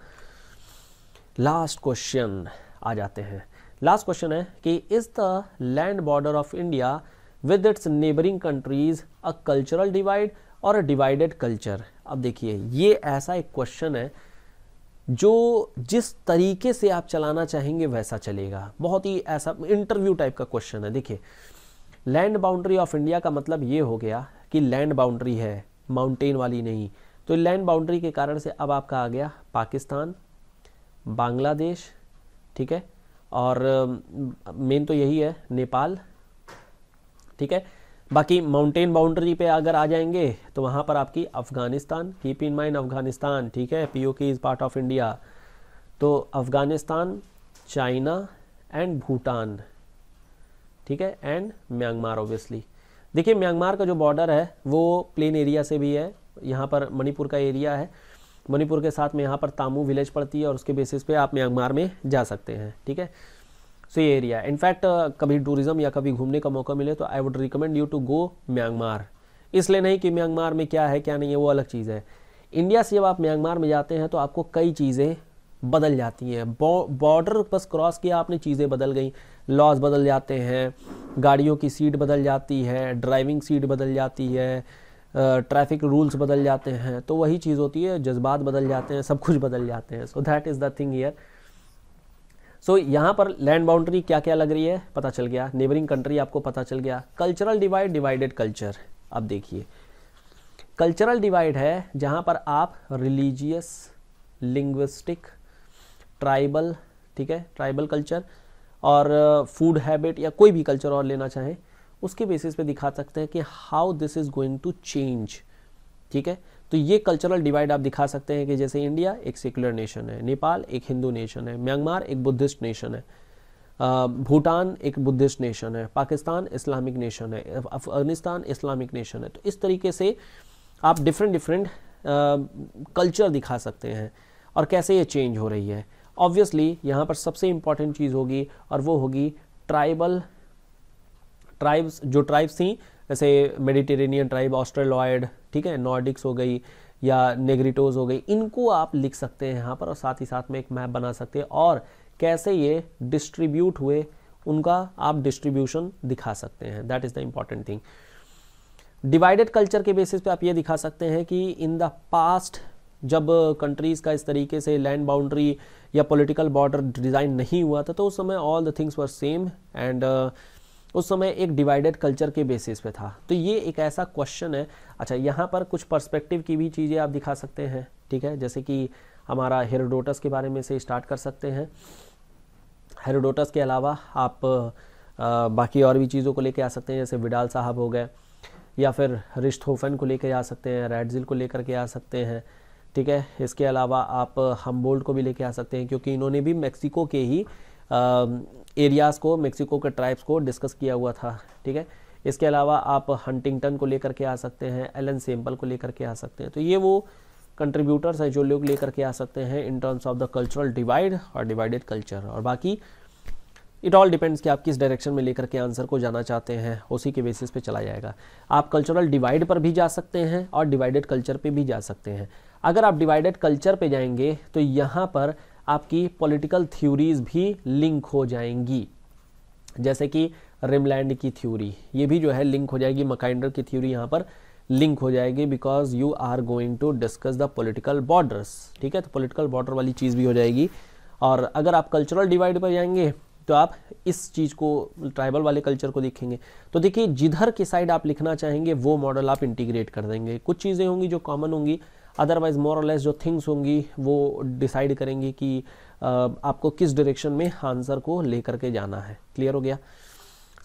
लास्ट क्वेश्चन आ जाते हैं. लास्ट क्वेश्चन है कि is the land border of India with its neighbouring countries a cultural divide और अ डिवाइडेड कल्चर. अब देखिए ये ऐसा एक क्वेश्चन है जो जिस तरीके से आप चलाना चाहेंगे वैसा चलेगा. बहुत ही ऐसा इंटरव्यू टाइप का क्वेश्चन है. देखिए लैंड बाउंड्री ऑफ इंडिया का मतलब ये हो गया कि लैंड बाउंड्री है, माउंटेन वाली नहीं. तो लैंड बाउंड्री के कारण से अब आपका आ गया पाकिस्तान, बांग्लादेश, ठीक है, और मेन तो यही है नेपाल. ठीक है, बाकी माउंटेन बाउंड्री पे अगर आ जाएंगे तो वहाँ पर आपकी Afghanistan, keep in mind Afghanistan, ठीक है, PoK is part of India. तो अफगानिस्तान, चाइना एंड भूटान, ठीक है, एंड म्यांमार. ऑब्वियसली देखिए म्यांमार का जो बॉर्डर है वो प्लेन एरिया से भी है, यहाँ पर मणिपुर का एरिया है, मणिपुर के साथ में यहाँ पर तामू विलेज पड़ती है और उसके बेसिस पे आप म्यांमार में जा सकते हैं. ठीक है, सो ये एरिया इनफैक्ट कभी टूरिज्म या कभी घूमने का मौका मिले तो I would recommend you to go Myanmar. इसलिए नहीं कि म्यांमार में क्या है क्या नहीं है वो अलग चीज़ है. इंडिया से जब आप म्यांमार में जाते हैं तो आपको कई चीज़ें बदल जाती हैं. बॉर्डर बस क्रॉस किया आपने, चीज़ें बदल गई, लॉज बदल जाते हैं, गाड़ियों की सीट बदल जाती है, ड्राइविंग सीट बदल जाती है, ट्रैफिक रूल्स बदल जाते हैं. तो वही चीज़ होती है, जज्बात बदल जाते हैं, सब कुछ बदल जाते हैं. So that is the thing here. So so, यहाँ पर लैंड बाउंड्री क्या क्या लग रही है पता चल गया, नेबरिंग कंट्री आपको पता चल गया, कल्चरल डिवाइड, डिवाइडेड कल्चर. अब देखिए कल्चरल डिवाइड है जहाँ पर आप रिलीजियस, लिंग्विस्टिक, ट्राइबल, ठीक है, ट्राइबल कल्चर और फूड हैबिट या कोई भी कल्चर और लेना चाहें उसके बेसिस पे दिखा सकते हैं कि how this is going to change. ठीक है, तो ये कल्चरल डिवाइड आप दिखा सकते हैं कि जैसे इंडिया एक सेक्युलर नेशन है, नेपाल एक हिंदू नेशन है, म्यांमार एक बुद्धिस्ट नेशन है, भूटान एक बुद्धिस्ट नेशन है, पाकिस्तान इस्लामिक नेशन है, अफगानिस्तान इस्लामिक नेशन है. तो इस तरीके से आप डिफरेंट डिफरेंट कल्चर दिखा सकते हैं और कैसे ये चेंज हो रही है. ऑब्वियसली यहाँ पर सबसे इम्पॉर्टेंट चीज़ होगी और वो होगी ट्राइबल ट्राइब्स. जो ट्राइब्स थी जैसे मेडिटेरेनियन ट्राइब, ऑस्ट्रेलॉयड, ठीक है, नॉर्डिक्स हो गई या नेग्रिटोज हो गई, इनको आप लिख सकते हैं यहाँ पर और साथ ही साथ में एक मैप बना सकते हैं और कैसे ये डिस्ट्रीब्यूट हुए उनका आप डिस्ट्रीब्यूशन दिखा सकते हैं. That is the important thing. Divided culture के बेसिस पे आप ये दिखा सकते हैं कि इन द पास्ट जब कंट्रीज़ का इस तरीके से लैंड बाउंड्री या पॉलिटिकल बॉर्डर डिज़ाइन नहीं हुआ था तो उस समय all the things were same and उस समय एक डिवाइडेड कल्चर के बेसिस पे था. तो ये एक ऐसा क्वेश्चन है. अच्छा, यहाँ पर कुछ पर्सपेक्टिव की भी चीज़ें आप दिखा सकते हैं. ठीक है, जैसे कि हमारा हेरोडोटस के बारे में से स्टार्ट कर सकते हैं. हेरोडोटस के अलावा आप आ, बाकी और भी चीज़ों को लेके आ सकते हैं, जैसे विडाल साहब हो गए, या फिर रिश्तहोफन को लेकर आ सकते हैं, रैटजिल को लेकर के आ सकते हैं. ठीक है, इसके अलावा आप हम्बोल्ट को भी लेके आ सकते हैं क्योंकि इन्होंने भी मैक्सिको के ही एरियाज़ को, मेक्सिको के ट्राइब्स को डिस्कस किया हुआ था, ठीक है। इसके अलावा आप हंटिंगटन को लेकर के आ सकते हैं, एलन सेम्पल को लेकर के आ सकते हैं। तो ये वो कंट्रीब्यूटर्स हैं जो लोग लेकर के आ सकते हैं in terms of the cultural divide और डिवाइडेड कल्चर। और बाकी इट ऑल डिपेंड्स कि आप किस डायरेक्शन में लेकर के आंसर को जाना चाहते हैं, उसी के बेसिस पे चला जाएगा। आप कल्चरल डिवाइड पर भी जा सकते हैं और डिवाइडेड कल्चर पे भी जा सकते हैं। अगर आप डिवाइडेड कल्चर पे जाएंगे तो यहाँ पर आपकी पॉलिटिकल थ्योरीज भी लिंक हो जाएंगी, जैसे कि रिमलैंड की थ्योरी, ये भी जो है लिंक हो जाएगी, मकाइंडर की थ्योरी यहाँ पर लिंक हो जाएगी, because you are going to discuss the political borders, ठीक है। तो पॉलिटिकल बॉर्डर वाली चीज़ भी हो जाएगी। और अगर आप कल्चरल डिवाइड पर जाएंगे तो आप इस चीज़ को, ट्राइबल वाले कल्चर को देखेंगे। तो देखिए जिधर की साइड आप लिखना चाहेंगे वो मॉडल आप इंटीग्रेट कर देंगे। कुछ चीज़ें होंगी जो कॉमन होंगी, अदरवाइज मोर और लेस जो थिंग्स होंगी वो डिसाइड करेंगे कि आपको किस डायरेक्शन में आंसर को लेकर के जाना है। क्लियर हो गया?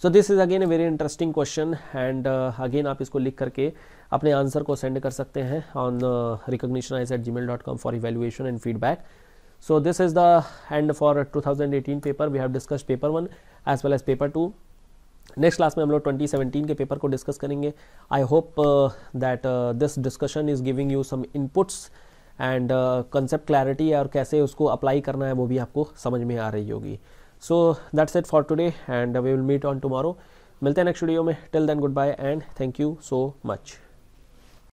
So this is again a very interesting question and again आप इसको लिख करके अपने आंसर को सेंड कर सकते हैं on recognition IAS at Gmail dot com for evaluation and feedback. So this is the end for twenty eighteen paper. We have discussed paper one as well as paper two. Next class में हम लोग twenty seventeen के paper को discuss करेंगे. I hope uh, that uh, this discussion is giving you some inputs and uh, concept clarity और कैसे उसको apply करना है वो भी आपको समझ में आ रही होगी. So that's it for today and we will meet on tomorrow. मिलते हैं next video में. Till then goodbye and thank you so much.